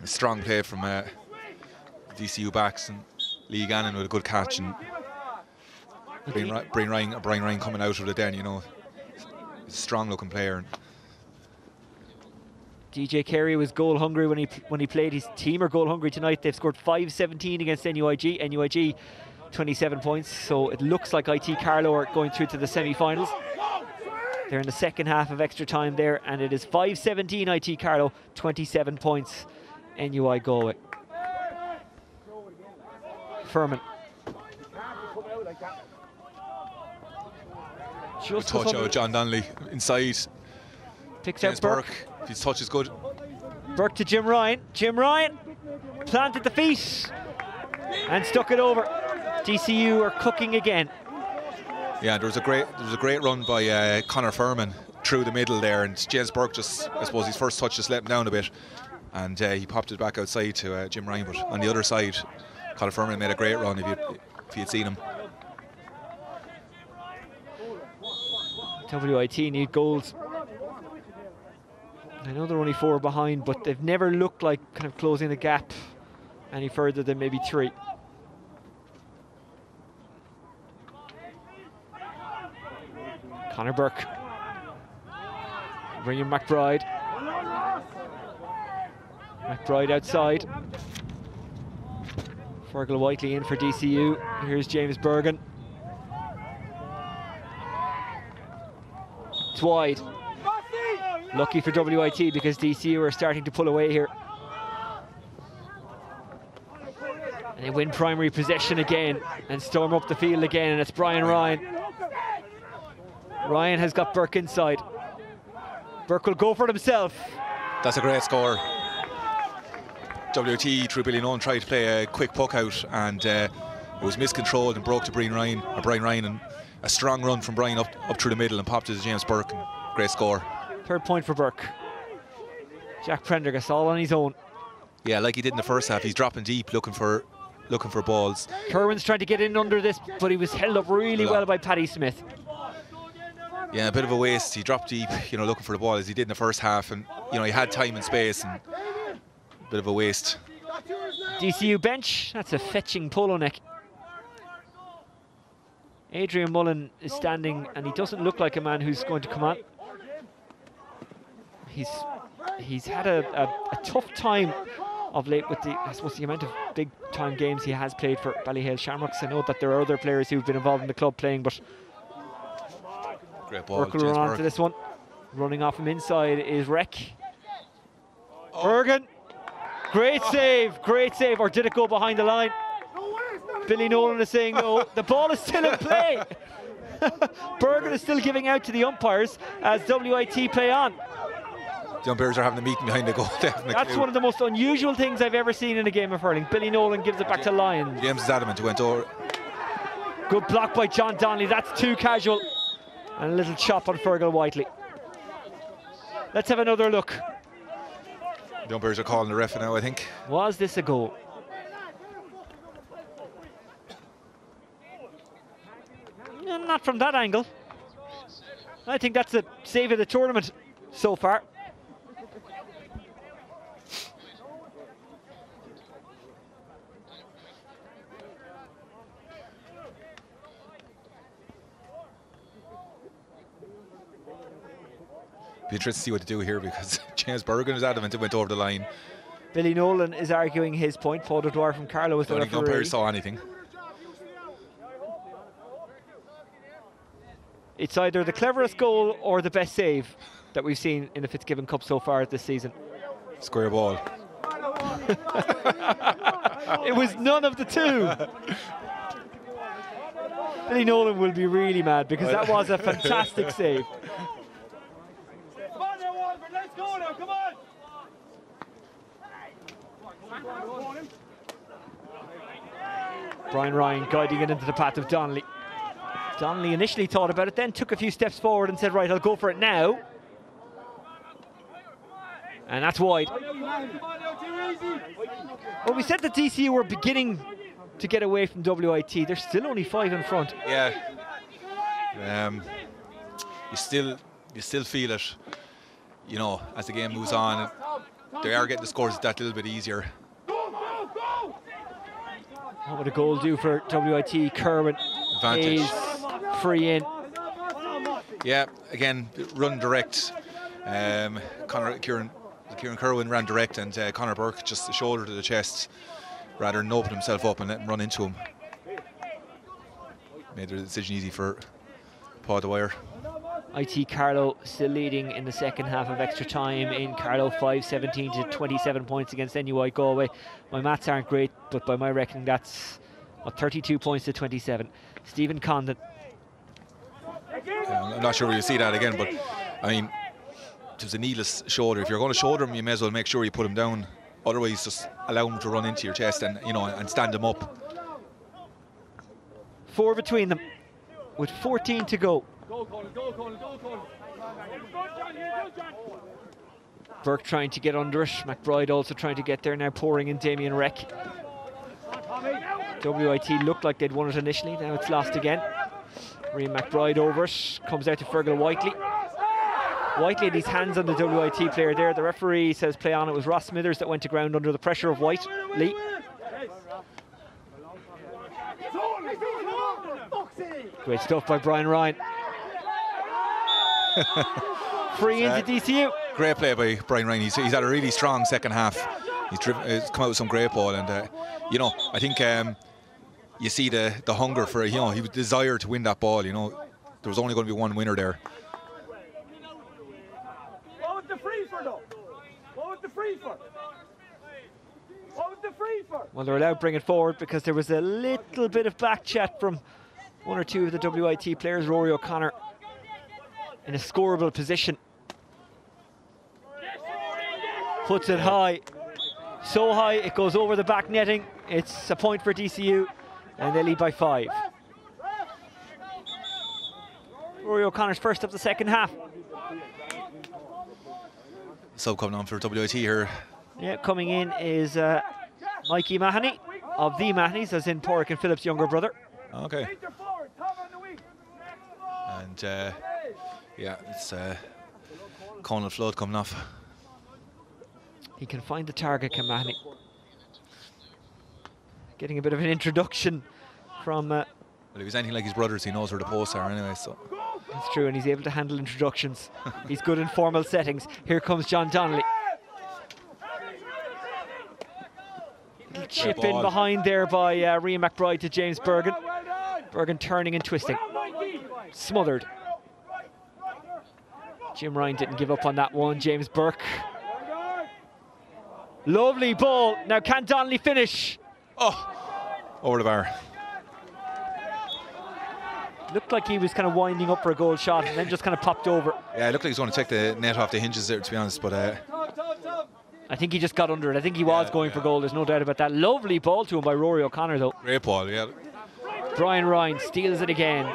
A strong play from DCU backs, and Lee Gannon with a good catch, and Brian Ryan coming out of it then, you know. Strong looking player. DJ Carey was goal hungry when he played. His team are goal hungry tonight. They've scored 5-17 against NUIG. NUIG 27 points. So it looks like IT Carlow are going through to the semi-finals. They're in the second half of extra time there, and it is 5-17 IT Carlow, 27 points NUI Galway. Furman. Just touch out John Donnelly inside. Picks out Burke. His touch is good. Burke to Jim Ryan. Jim Ryan planted the feet and stuck it over. DCU are cooking again. Yeah, there was a great run by Conor Furman through the middle there, and James Burke just, I suppose his first touch just let him down a bit, and he popped it back outside to Jim Ryan. But on the other side, Conor Furman made a great run if you'd seen him. WIT need goals. I know they're only 4 behind, but they've never looked like kind of closing the gap any further than maybe 3. Connor Burke. Bringing McBride. McBride outside. Fergal Whiteley in for DCU. Here's James Bergen. It's wide. Lucky for WIT because DCU are starting to pull away here. And they win primary possession again and storm up the field again, and it's Brian Ryan. Ryan has got Burke inside. Burke will go for it himself. That's a great score. WIT through Billy Nolan tried to play a quick puck out, and it was miscontrolled and broke to Brian Ryan, and a strong run from Brian up through the middle and popped it to James Burke. Great score. Third point for Burke. Jack Prendergast all on his own. Yeah, like he did in the first half, he's dropping deep looking for balls. Kerwin's trying to get in under this, but he was held up really well by Paddy Smith. Yeah, a bit of a waste. He dropped deep, looking for the ball as he did in the first half, and he had time and space, and a bit of a waste. DCU bench, that's a fetching polo neck. Adrian Mullen is standing, and he doesn't look like a man who's going to come on. He's had a tough time of late with the amount of big time games he has played for Ballyhale Shamrocks. I know that there are other players who've been involved in the club playing, but Burke will run on to this one. Running off him inside is Reck. Oh. Bergen, great save, or did it go behind the line? Billy Nolan is saying no. The ball is still in play. Bergen is still giving out to the umpires as WIT play on. The umpires are having a meeting behind the goal. That's one of the most unusual things I've ever seen in a game of hurling. Billy Nolan gives it back to Lyons. James is adamant, he went over. Good block by John Donnelly. That's too casual. And a little chop on Fergal Whiteley. Let's have another look. The umpires are calling the ref now, I think. Was this a goal? Not from that angle. I think that's a save of the tournament so far. Be interested to see what to do here, because James Bergen is adamant it went over the line. Billy Nolan is arguing his point. Paul O'Dwyer from Carlow is the referee. I don't think the umpires saw anything. It's either the cleverest goal or the best save that we've seen in the Fitzgibbon Cup so far this season. Square ball. It was none of the two. Billy Nolan will be really mad because that was a fantastic save. Brian Ryan guiding it into the path of Donnelly. Donnelly initially thought about it, then took a few steps forward and said, right, I'll go for it now. And that's wide. Well, we said that DCU were beginning to get away from WIT. They're still only 5 in front. Yeah. You still feel it, as the game moves on. They are getting the scores that little bit easier. What would a goal do for WIT? Kerwin advantage. Free in. Yeah, again, run direct. Kieran Kerwin ran direct, and Connor Burke just the shoulder to the chest rather than open himself up and let him run into him. Made the decision easy for Paul Dwyer. IT Carlow still leading in the second half of extra time in Carlow 5-17 to 27 points against NUI Galway. My maths aren't great, but by my reckoning that's 32 points to 27. Stephen Condon. I'm not sure where you see that again, but I mean, it was a needless shoulder. If you're going to shoulder him, you may as well make sure you put him down. Otherwise, just allow him to run into your chest and, and stand him up. 4 between them. with 14 to go. Go, Conal, go, Conal, go, Conal. Burke trying to get under it. McBride also trying to get there now, pouring in Damien Reck. WIT looked like they'd won it initially, now it's lost again. Rhea McBride over it, comes out to Fergal Whiteley. Whiteley had his hands on the WIT player there. The referee says play on. It was Ross Smithers that went to ground under the pressure of Whiteley. Great stuff by Brian Ryan. Free into DCU. Great play by Brian Ryan. He's had a really strong second half. He's come out with some great ball, and you know, I think you see the hunger for it. You know, he was desired to win that ball. You know, there was only going to be one winner there. Well, they're allowed to bring it forward because there was a little bit of back chat from one or two of the WIT players. Rory O'Connor in a scoreable position. Puts it high. So high, it goes over the back netting. It's a point for DCU, and they lead by 5. Rory O'Connor's first of the second half. Sub coming on for WIT here. Yeah, coming in is Mikey Mahoney of the Mahoneys, as in Porrick and Phillips' younger brother. Okay. And yeah, it's Conal Flood coming off. He can find the target, can Mahoney. Getting a bit of an introduction from. Well, if he's anything like his brothers, he knows where the posts are anyway. So. That's true, and he's able to handle introductions. He's good in formal settings. Here comes John Donnelly. Chip in behind there by Rhea McBride to James Bergen. Bergen turning and twisting. Smothered. Jim Ryan didn't give up on that one. James Burke. Lovely ball. Now can Donnelly finish? Oh, over the bar. Looked like he was kind of winding up for a goal shot and then just kind of popped over. Yeah, it looked like he was going to take the net off the hinges there, to be honest, but I think he just got under it. I think he was going for goal. There's no doubt about that. Lovely ball to him by Rory O'Connor, though. Great ball, yeah. Brian Ryan steals it again,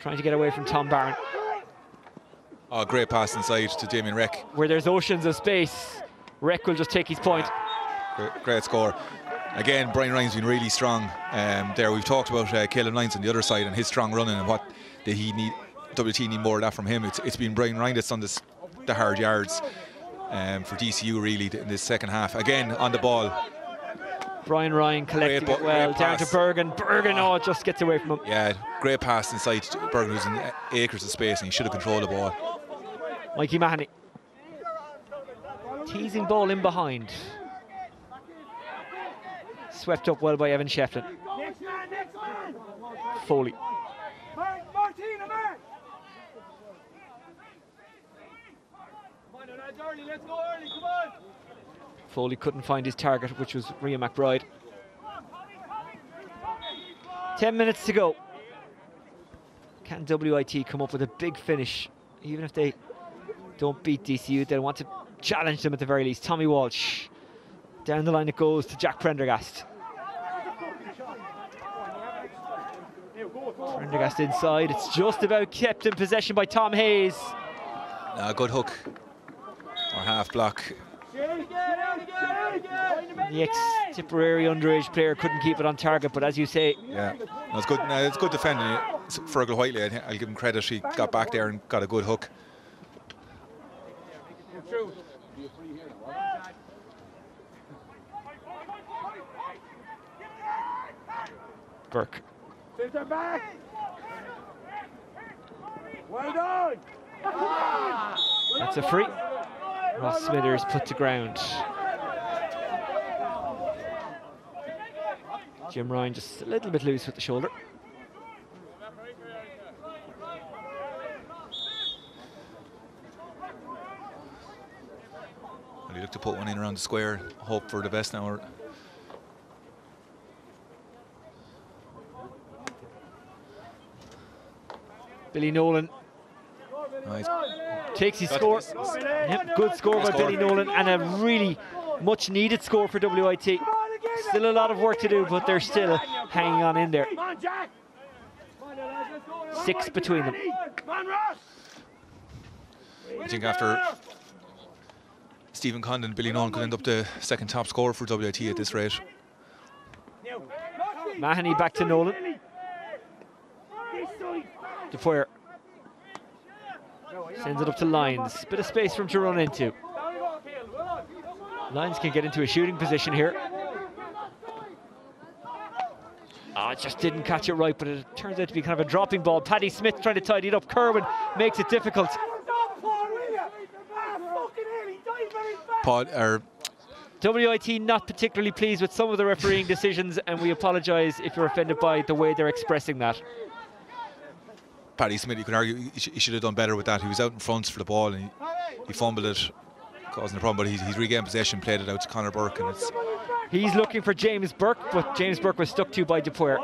trying to get away from Tom Barron. Oh, great pass inside to Damien Reck. Where there's oceans of space, Reck will just take his point. Great score. Again, Brian Ryan's been really strong there. We've talked about Calum Lyons on the other side and his strong running and what he need. WT need more of that from him. It's been Brian Ryan that's done this, the hard yards. For DCU really in this second half. Again on the ball. Brian Ryan collecting it well. Down to Bergen. Bergen just gets away from him. Yeah, great pass inside to Bergen, who's in acres of space, and he should have controlled the ball. Mikey Mahoney. Teasing ball in behind. Swept up well by Evan Shefflin. Foley. Let's go early, come on. Foley couldn't find his target, which was Rhea McBride. 10 minutes to go. Can WIT come up with a big finish? Even if they don't beat DCU, they'll want to challenge them at the very least. Tommy Walsh. Down the line it goes to Jack Prendergast. Prendergast inside. It's just about kept in possession by Tom Hayes. Good hook. Or half block. The ex-Tipperary underage player couldn't keep it on target, but as you say, yeah, no, it's good. No, it's good defending. It's Fergal Whiteley, I think I'll give him credit. He got back there and got a good hook. Burke. Well done. That's a free. Ross Smithers put to ground. Jim Ryan just a little bit loose with the shoulder. Well, he looked to put one in around the square. Hope for the best now. Billy Nolan. Nice. Takes his score. Yep, good score by Billy Nolan, and a really much needed score for WIT. Still a lot of work to do, but they're still hanging on in there. Six between them. I think after Stephen Condon, Billy Nolan could end up the second top scorer for WIT at this rate. Mahoney back to Nolan. De Foyer sends it up to Lyons. Bit of space for him to run into. Lyons can get into a shooting position here. Oh, it just didn't catch it right, but it turns out to be kind of a dropping ball. Paddy Smith trying to tidy it up. Kerwin makes it difficult. WIT not particularly pleased with some of the refereeing decisions, and we apologise if you're offended by the way they're expressing that. Paddy Smith, you can argue he should have done better with that. He was out in front for the ball and he fumbled it, causing a problem, but he's regained possession, played it out to Connor Burke, and it's... He's looking for James Burke, but James Burke was stuck to by De Poer.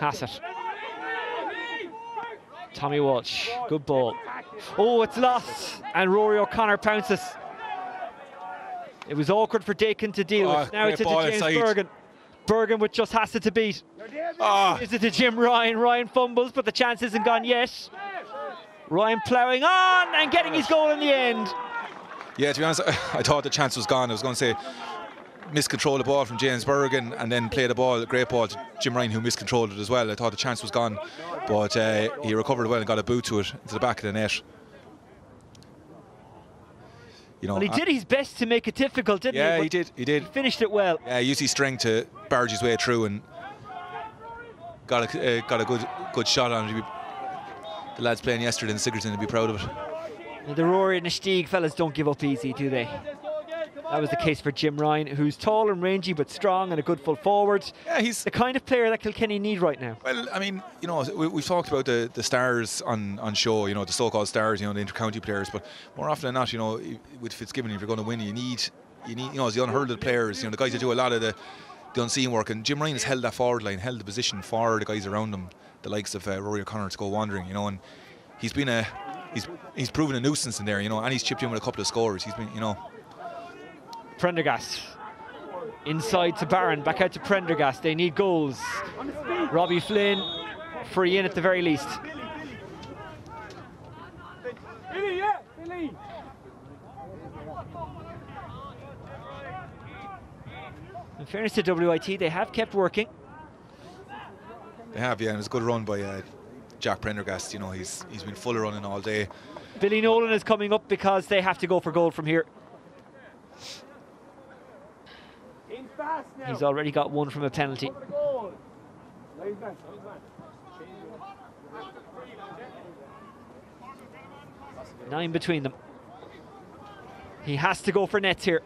Hassett. Tommy Walsh, good ball. Oh, it's lost, and Rory O'Connor pounces. It was awkward for Dakin to deal with. Now it's into James Bergen. Bergen with just Hassett to beat. Is it to Jim Ryan? Ryan fumbles, but the chance isn't gone yet. Ryan ploughing on and getting his goal in the end. Yeah, to be honest, I thought the chance was gone. I was going to say miscontrol the ball from James Bergen and then play the ball, great ball to Jim Ryan, who miscontrolled it as well. I thought the chance was gone, but he recovered well and got a boot to it, to the back of the net. You know, well, he did his best to make it difficult, didn't he? Yeah, he did. He did. He finished it well. Yeah, he used his strength to barge his way through and got a good shot on it. The lads playing yesterday in Sigurdsson would be proud of it. The Rory and the Steeg fellas don't give up easy, do they? That was the case for Jim Ryan, who's tall and rangy but strong and a good full forward. Yeah, he's the kind of player that Kilkenny need right now. Well, I mean, you know, we've talked about the stars on show, you know, the so-called stars, you know, the inter-county players, but more often than not, you know, with Fitzgibbon, if you're going to win, you need, you know, as the unheralded players, you know, the guys that do a lot of the unseen work, and Jim Ryan has held that forward line, held the position for the guys around him, the likes of Rory O'Connor to go wandering, you know, and he's been a... He's proven a nuisance in there, you know, and he's chipped in with a couple of scores. He's been, you know. Prendergast. Inside to Barron, back out to Prendergast. They need goals. Robbie Flynn, free in at the very least. Billy, yeah, Billy. In fairness to WIT, they have kept working. They have, yeah, and it's a good run by... Jack Prendergast, you know, he's been full of running all day. Billy Nolan is coming up because they have to go for goal from here. He's already got one from a penalty. Nine between them. He has to go for nets here.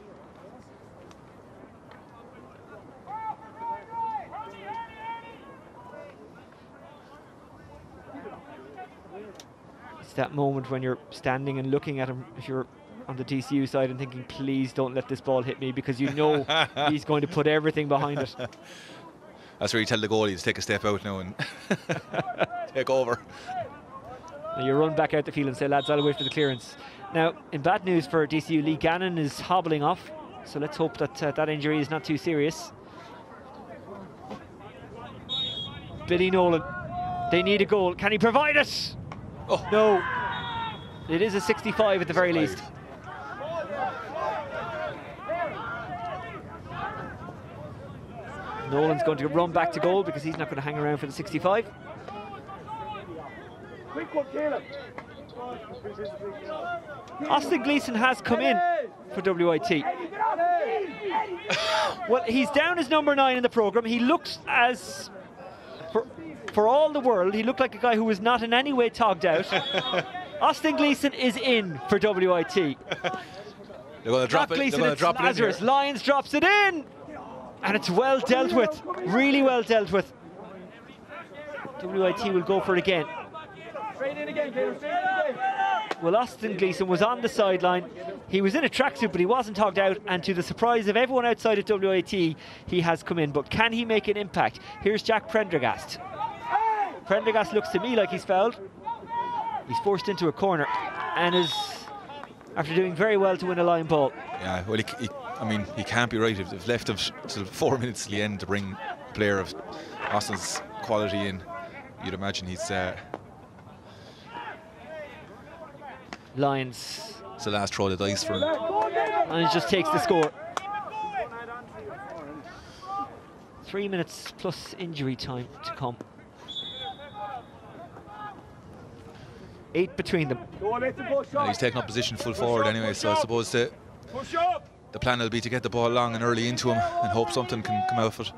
That moment when you're standing and looking at him, if you're on the DCU side, and thinking, please don't let this ball hit me, because you know he's going to put everything behind it. That's where you tell the goalie to take a step out now and take over. Now you run back out the field and say, lads, I'll wait for the clearance. Now, in bad news for DCU, Lee Gannon is hobbling off, so let's hope that that injury is not too serious. Billy Nolan, they need a goal. Can he provide it? Oh. No, it is a 65 at the very least. Nolan's going to run back to goal because he's not going to hang around for the 65. Quick one, Calum. Austin Gleeson has come in for WIT. Well, he's down as number 9 in the programme. He looks as... For all the world, he looked like a guy who was not in any way togged out. Austin Gleeson is in for WIT. They're going to drop it. They're going to drop Lazarus. It in here. Lyons drops it in, and it's well dealt with. Really well dealt with. WIT will go for it again. Well, Austin Gleeson was on the sideline. He was in a tracksuit, but he wasn't togged out. And to the surprise of everyone outside of WIT, he has come in. But can he make an impact? Here's Jack Prendergast. Prendergast looks to me like he's fouled. He's forced into a corner and is, after doing very well to win a line ball. Yeah, well, I mean, he can't be right. If they've left of sort of 4 minutes to the end to bring player of Austin's quality, and you'd imagine he's... Lyons. It's the last throw of the dice for him. And he just takes the score. 3 minutes plus injury time to come. 8 between them. And he's taken up position full forward anyway, so I suppose the plan will be to get the ball long and early into him and hope something can come out of it.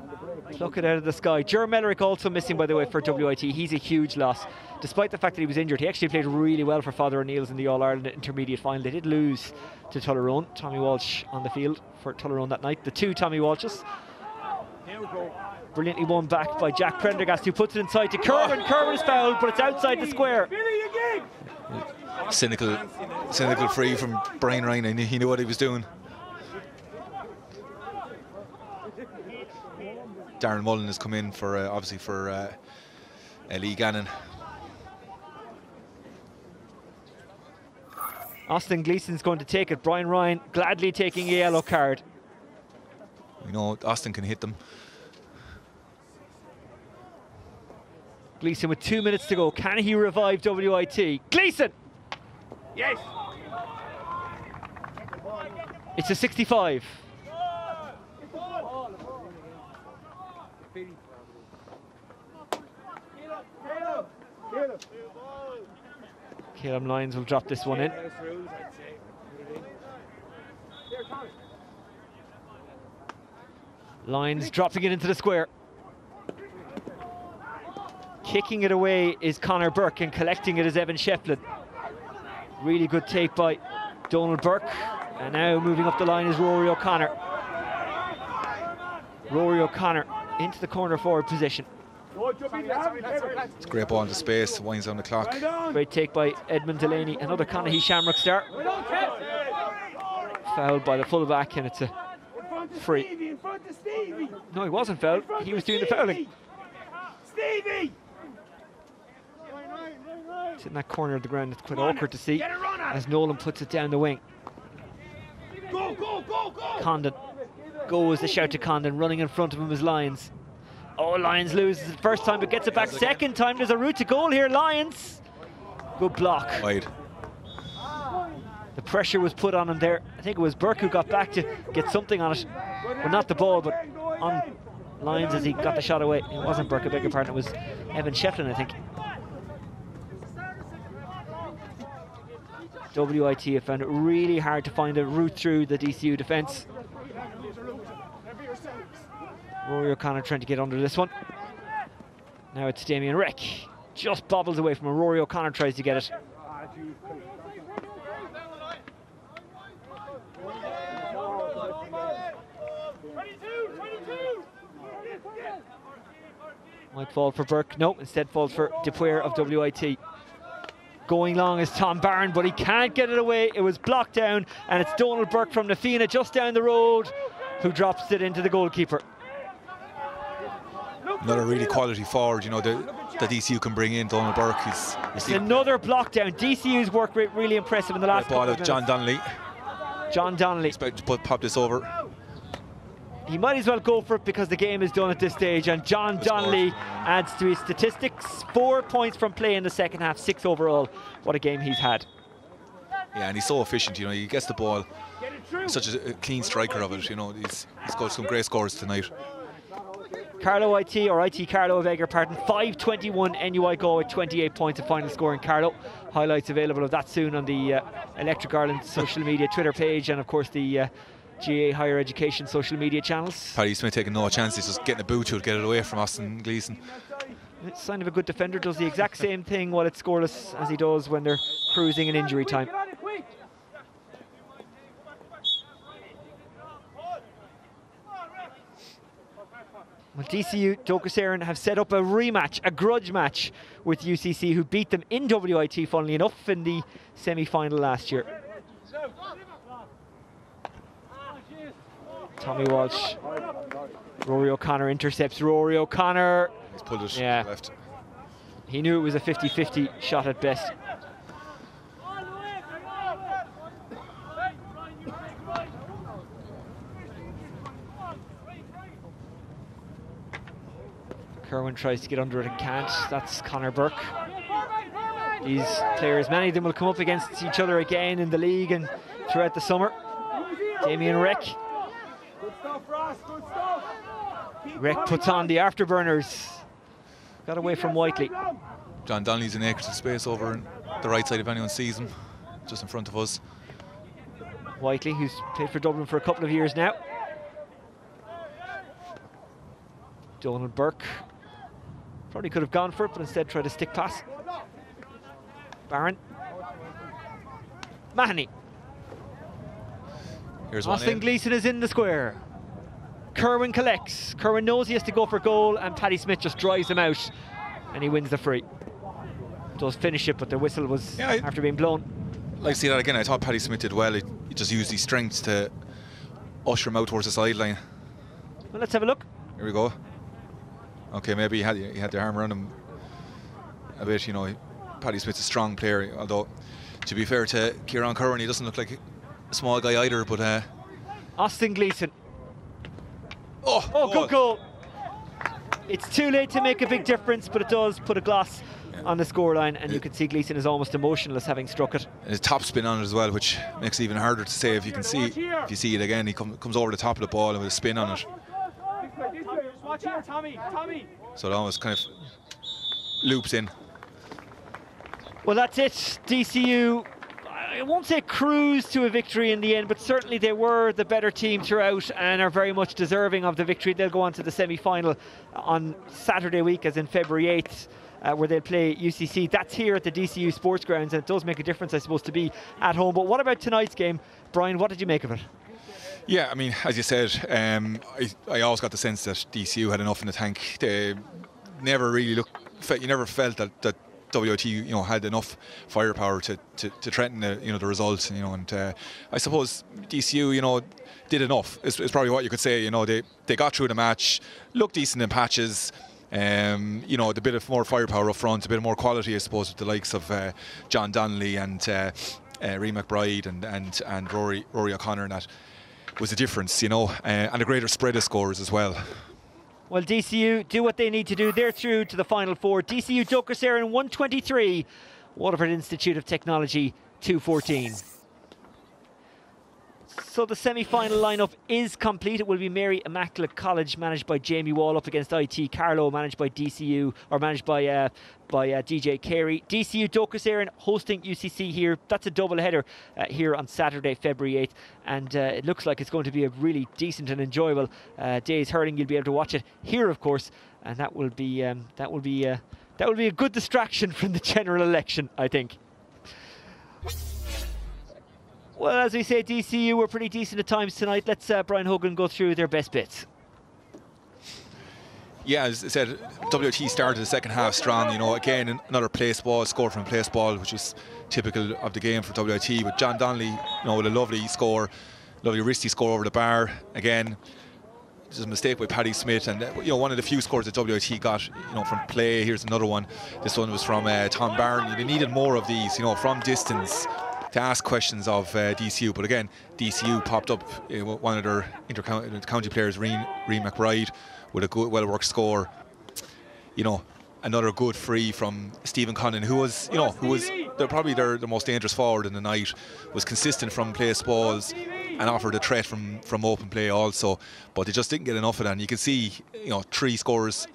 Pluck it out of the sky. Ger Mellerick also missing, by the way, for WIT. He's a huge loss. Despite the fact that he was injured, he actually played really well for Father O'Neill's in the All-Ireland Intermediate Final. They did lose to Tullerone. Tommy Walsh on the field for Tullerone that night. The two Tommy Walshes. Brilliantly won back by Jack Prendergast, who puts it inside to Kerwin. Kerwin is fouled, but it's outside the square. Cynical free from Brian Ryan. And he knew what he was doing. Darren Mullen has come in for obviously for Lee Gannon. Austin Gleeson's going to take it. Brian Ryan gladly taking a yellow card. You know Austin can hit them. Gleeson with 2 minutes to go. Can he revive WIT? Gleeson! Yes! It's a 65. Calum Lyons will drop this one in. Lyons dropping it into the square. Kicking it away is Connor Burke, and collecting it is Evan Shefflin. Really good take by Donald Burke. And now moving up the line is Rory O'Connor. Rory O'Connor into the corner forward position. It's great ball into space, winds on the clock. Great take by Edmund Delaney, another Connahee Shamrock star. Fouled by the fullback, and it's a free. No, he wasn't fouled, he was doing the fouling. Stevie! It's in that corner of the ground, it's quite awkward to see as Nolan puts it down the wing. Go, go, go, go! Condon. Go is the shout to Condon, running in front of him is Lyons. Oh, Lyons loses the first time, but gets it back second time. There's a route to goal here, Lyons. Good block. Wide. The pressure was put on him there. I think it was Burke who got back to get something on it. Well, not the ball, but on Lyons as he got the shot away. It wasn't Burke, I beg your pardon. It was Evan Shefflin, I think. WIT have found it really hard to find a route through the DCU defence. Rory O'Connor trying to get under this one. Now it's Damien Reck. Just bobbles away from him. Rory O'Connor tries to get it. Might fall for Burke. No, instead falls for Depuyer of WIT. Going long is Tom Barron, but he can't get it away. It was blocked down, and it's Donald Burke from Nafina just down the road who drops it into the goalkeeper. Another really quality forward, you know, that DCU can bring in. Donald Burke is... Another block down. DCU's work rate really impressive in the last couple of minutes. John Donnelly. John Donnelly. Expected to pop this over. He might as well go for it because the game is done at this stage, and John Donnelly adds to his statistics. 4 points from play in the second half, 6 overall. What a game he's had. Yeah, and he's so efficient, you know, he gets the ball. He's such a clean striker of it, you know. He's got some great scores tonight. Carlow IT, or IT Carlow, I beg your pardon, 5-21 NUI Galway, 28 points of final score in Carlow. Highlights available of that soon on the Electric Ireland social media Twitter page, and of course the GA Higher Education social media channels. Paddy Smith taking no chances, just getting a boot to get it away from Austin Gleeson. Sign of a good defender, does the exact same thing while it's scoreless as he does when they're cruising in injury time. Well, DCU Dóchas Éireann have set up a rematch, a grudge match with UCC, who beat them in WIT, funnily enough, in the semi-final last year. Tommy Walsh. Rory O'Connor intercepts. Rory O'Connor. He's pulled it to the left. He knew it was a 50-50 shot at best. Kerwin tries to get under it and can't. That's Connor Burke. These players, many of them will come up against each other again in the league and throughout the summer. Damien Reck. Good stuff, Ross. Good stuff. Reck puts on the afterburners. Got away from Whiteley. John Donnelly's in acres of space over on the right side if anyone sees him. Just in front of us. Whiteley, who's played for Dublin for a couple of years now. Donald Burke probably could have gone for it, but instead tried to stick pass. Barron. Mahoney. Here's Austin Gleeson is in the square. Kerwin collects. Kerwin knows he has to go for goal, and Paddy Smith just drives him out, and he wins the free. Does finish it, but the whistle was after being blown. I'd like to see that again. I thought Paddy Smith did well. He just used his strengths to usher him out towards the sideline. Well, let's have a look. Here we go. Okay, maybe he had the arm around him a bit. You know, Paddy Smith's a strong player, although to be fair to Kieran Curran, he doesn't look like a small guy either. But Austin Gleeson. Oh, good goal. It's too late to make a big difference, but it does put a gloss on the scoreline, and you can see Gleeson is almost emotionless having struck it. And his top spin on it as well, which makes it even harder to say. If you see it again, he comes over the top of the ball and with a spin on it. Watch here, Tommy. So it almost kind of loops in. Well, that's it. DCU, I won't say cruise to a victory in the end, but certainly they were the better team throughout and are very much deserving of the victory. They'll go on to the semi-final on Saturday week, as in February 8th. Where they'll play UCC. That's here at the DCU Sports Grounds, and it does make a difference, I suppose, to be at home. But what about tonight's game? Brian, what did you make of it? Yeah, I mean, as you said, I always got the sense that DCU had enough in the tank. They never really you never felt that WIT, you know, had enough firepower to threaten the, the results, and I suppose DCU, did enough. It's probably what you could say. They got through the match, looked decent in patches. A bit of more firepower up front, a bit more quality, I suppose, with the likes of John Donnelly and Rhea McBride and Rory O'Connor, and that was the difference, and a greater spread of scores as well. Well, DCU do what they need to do. They're through to the final four. DCU Dóchas Éireann 123, Waterford Institute of Technology 214. So the semi-final lineup is complete. It will be Mary Immaculate College, managed by Jamie Wall, up against IT Carlow, managed by DCU, or managed by DJ Carey. DCU Dóchas Éireann hosting UCC here. That's a double header here on Saturday, February 8th, and it looks like it's going to be a really decent and enjoyable day's hurling. You'll be able to watch it here, of course, and that will be a good distraction from the general election, I think. Well, as we say, DCU were pretty decent at times tonight. Let's Brian Hogan go through their best bits. Yeah, as I said, WIT started the second half strong. Again, another place ball, score from place ball, which was typical of the game for WIT. But John Donnelly, with a lovely score, lovely wristy score over the bar. Again, just a mistake by Paddy Smith. And, one of the few scores that WIT got, from play. Here's another one. This one was from Tom Barron. They needed more of these, from distance, to ask questions of DCU, but again, DCU popped up one of their inter-county players, Rhea McBride, with a good, well-worked score. Another good free from Stephen Condon, who was probably their most dangerous forward in the night, was consistent from place balls and offered a threat from open play also, but they just didn't get enough of that. And you can see, three scores,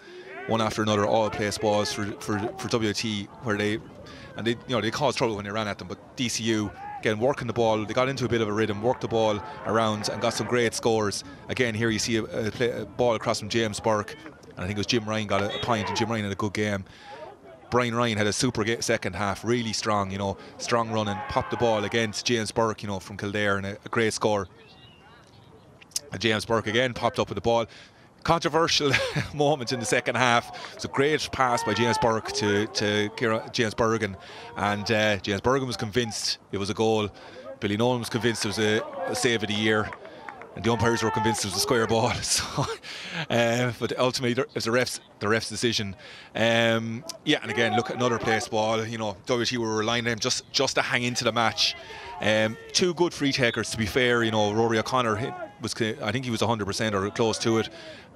one after another, all place balls for WT, where they caused trouble when they ran at them. But DCU, again, working the ball, they got into a bit of a rhythm, worked the ball around and got some great scores. Again, here you see a ball across from James Burke, and I think it was Jim Ryan got a point, and Jim Ryan had a good game. Brian Ryan had a super second half, really strong, strong running, popped the ball against James Burke, from Kildare, and a great score. And James Burke again popped up with the ball. Controversial moment in the second half. It's a great pass by James Burke to James Bergen, and James Bergen was convinced it was a goal. Billy Nolan was convinced it was a save of the year, and the umpires were convinced it was a square ball. So, but ultimately, it was the ref's decision. Yeah, and again, look, another place ball. WT were relying on him just to hang into the match. Two good free takers, to be fair. Rory O'Connor was, I think he was 100% or close to it.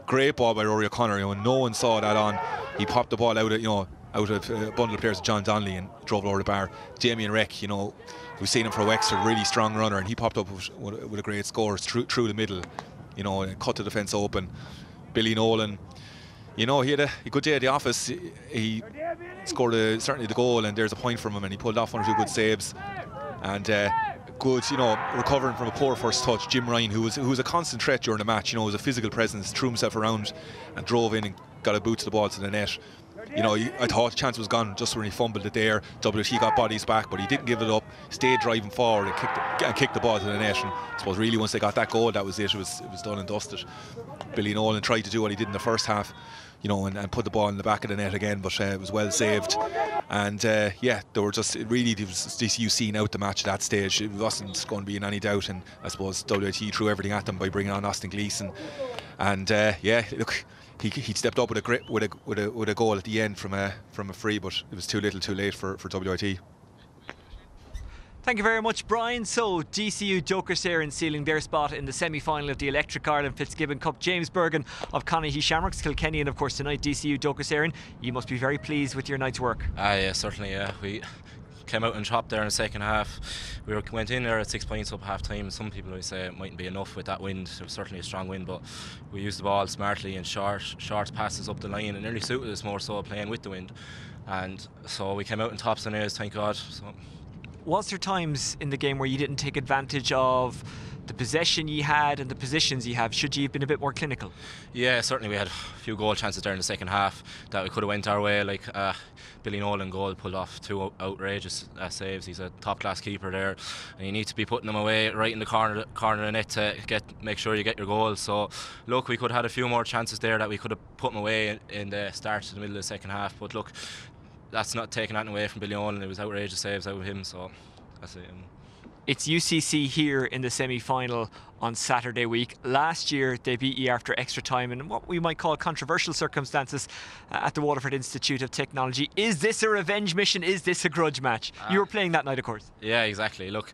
Great ball by Rory O'Connor, you know, and no one saw that on. He popped the ball out of, a bundle of players, John Donnelly, and drove over the bar. Damien Reck, you know, we've seen him for Wexford, really strong runner, and he popped up with a great score through the middle, you know, and cut the defence open. Billy Nolan, you know, he had a good day at the office. He scored certainly the goal, and there's a point from him, and he pulled off one or two good saves. And good, you know, recovering from a poor first touch, Jim Ryan, who was a constant threat during the match, you know, was a physical presence, threw himself around and drove in and got a boot to the ball to the net. You know, I thought the chance was gone just when he fumbled it there. WT got bodies back, but he didn't give it up, stayed driving forward and kicked the ball to the net. And I suppose really once they got that goal, that was it. It was done and dusted. Billy Nolan tried to do what he did in the first half, you know, and put the ball in the back of the net again, but it was well saved. And yeah, there were just really DCU seeing out the match at that stage. It wasn't going to be in any doubt, and I suppose WT threw everything at them by bringing on Austin Gleeson. And yeah, look, he stepped up with a grip, with a goal at the end from a free, but it was too little, too late for WIT. Thank you very much, Brian. So DCU Dóchas Éireann sealing their spot in the semi-final of the Electric Ireland Fitzgibbon Cup. James Bergen of Connahee Shamrocks, Kilkenny, and of course tonight DCU Dóchas Éireann. You must be very pleased with your night's work. Yeah, certainly. Yeah, we came out on top there in the second half. We went in there at 6 points up half time. Some people would say it mightn't be enough with that wind. It was certainly a strong wind, but we used the ball smartly and short passes up the line, and nearly suited us more so playing with the wind. And so we came out on tops and airs, thank God. So was there times in the game where you didn't take advantage of the possession you had and the positions you have? Should you have been a bit more clinical? Yeah, certainly we had a few goal chances there in the second half that we could have went our way, like Billy Nolan goal, pulled off two outrageous saves. He's a top-class keeper there, and you need to be putting them away right in the corner of the net to make sure you get your goal. So look, we could have had a few more chances there that we could have put them away in the start to the middle of the second half, but look, that's not taking anything away from Billy Nolan. It was outrageous saves out of him, so that's it. It's UCC here in the semi-final on Saturday week. Last year they beat you after extra time in what we might call controversial circumstances at the Waterford Institute of Technology. Is this a revenge mission? Is this a grudge match? You were playing that night, of course. Yeah, exactly. Look,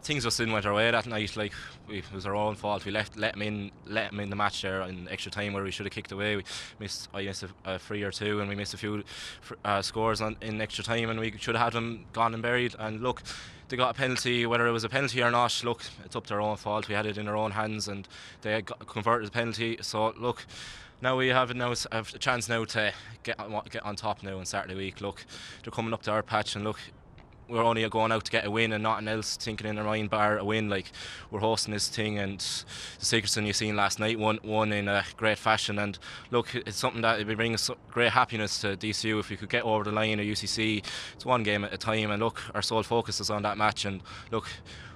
things just didn't went our way that night. Like, it was our own fault. We let them in the match there in extra time where we should have kicked away. I missed a free or two, and we missed a few scores in extra time, and we should have had them gone and buried. And look, they got a penalty. Whether it was a penalty or not, look, it's up to our own fault. We had it in our own hands, and they converted the penalty. So look, now we have a chance now to get on top now on Saturday week. Look, they're coming up to our patch, and look, we're only going out to get a win and nothing else thinking in our mind bar a win. Like, we're hosting this thing, and the Sigerson you seen last night won in a great fashion, and look, it's something that would be bringing great happiness to DCU if we could get over the line at UCC. It's one game at a time, and look, our sole focus is on that match, and look,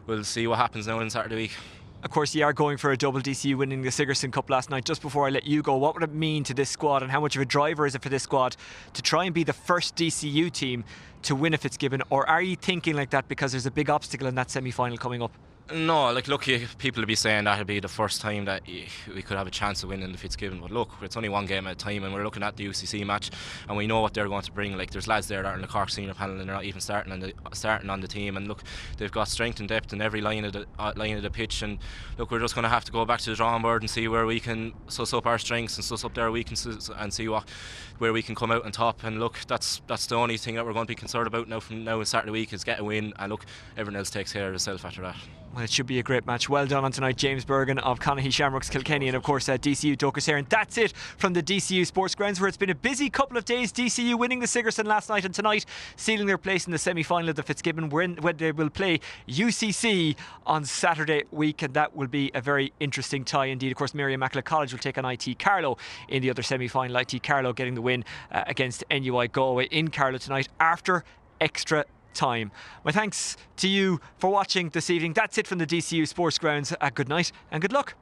we'll see what happens now on Saturday week. Of course, you are going for a double, DCU winning the Sigerson Cup last night. Just before I let you go, what would it mean to this squad, and how much of a driver is it for this squad to try and be the first DCU team to win a Fitzgibbon? Or are you thinking like that because there's a big obstacle in that semi-final coming up? No, like, look, people will be saying that it'll be the first time that we could have a chance of winning the Fitzgibbon, but look, it's only one game at a time, and we're looking at the UCC match, and we know what they're going to bring. Like, there's lads there that are in the Cork senior panel, and they're not even starting on the team, and look, they've got strength and depth in every line of the pitch, and look, we're just going to have to go back to the drawing board and see where we can suss up our strengths and suss up their weaknesses and see where we can come out on top. And look, that's the only thing that we're going to be concerned about now from now on Saturday week, is get a win, and look, everyone else takes care of itself after that. Well, it should be a great match. Well done on tonight, James Bergen of Connahee Shamrocks, Kilkenny, and of course DCU Dóchas Éireann. That's it from the DCU Sports Grounds, where it's been a busy couple of days. DCU winning the Sigerson last night, and tonight sealing their place in the semi-final of the Fitzgibbon, when they will play UCC on Saturday week, and that will be a very interesting tie indeed. Of course, Miriam Mackillagh College will take on IT Carlow in the other semi-final. IT Carlow getting the win against NUI Galway in Carlow tonight after extra time. My thanks to you for watching this evening. That's it from the DCU Sports Grounds. Good night and good luck.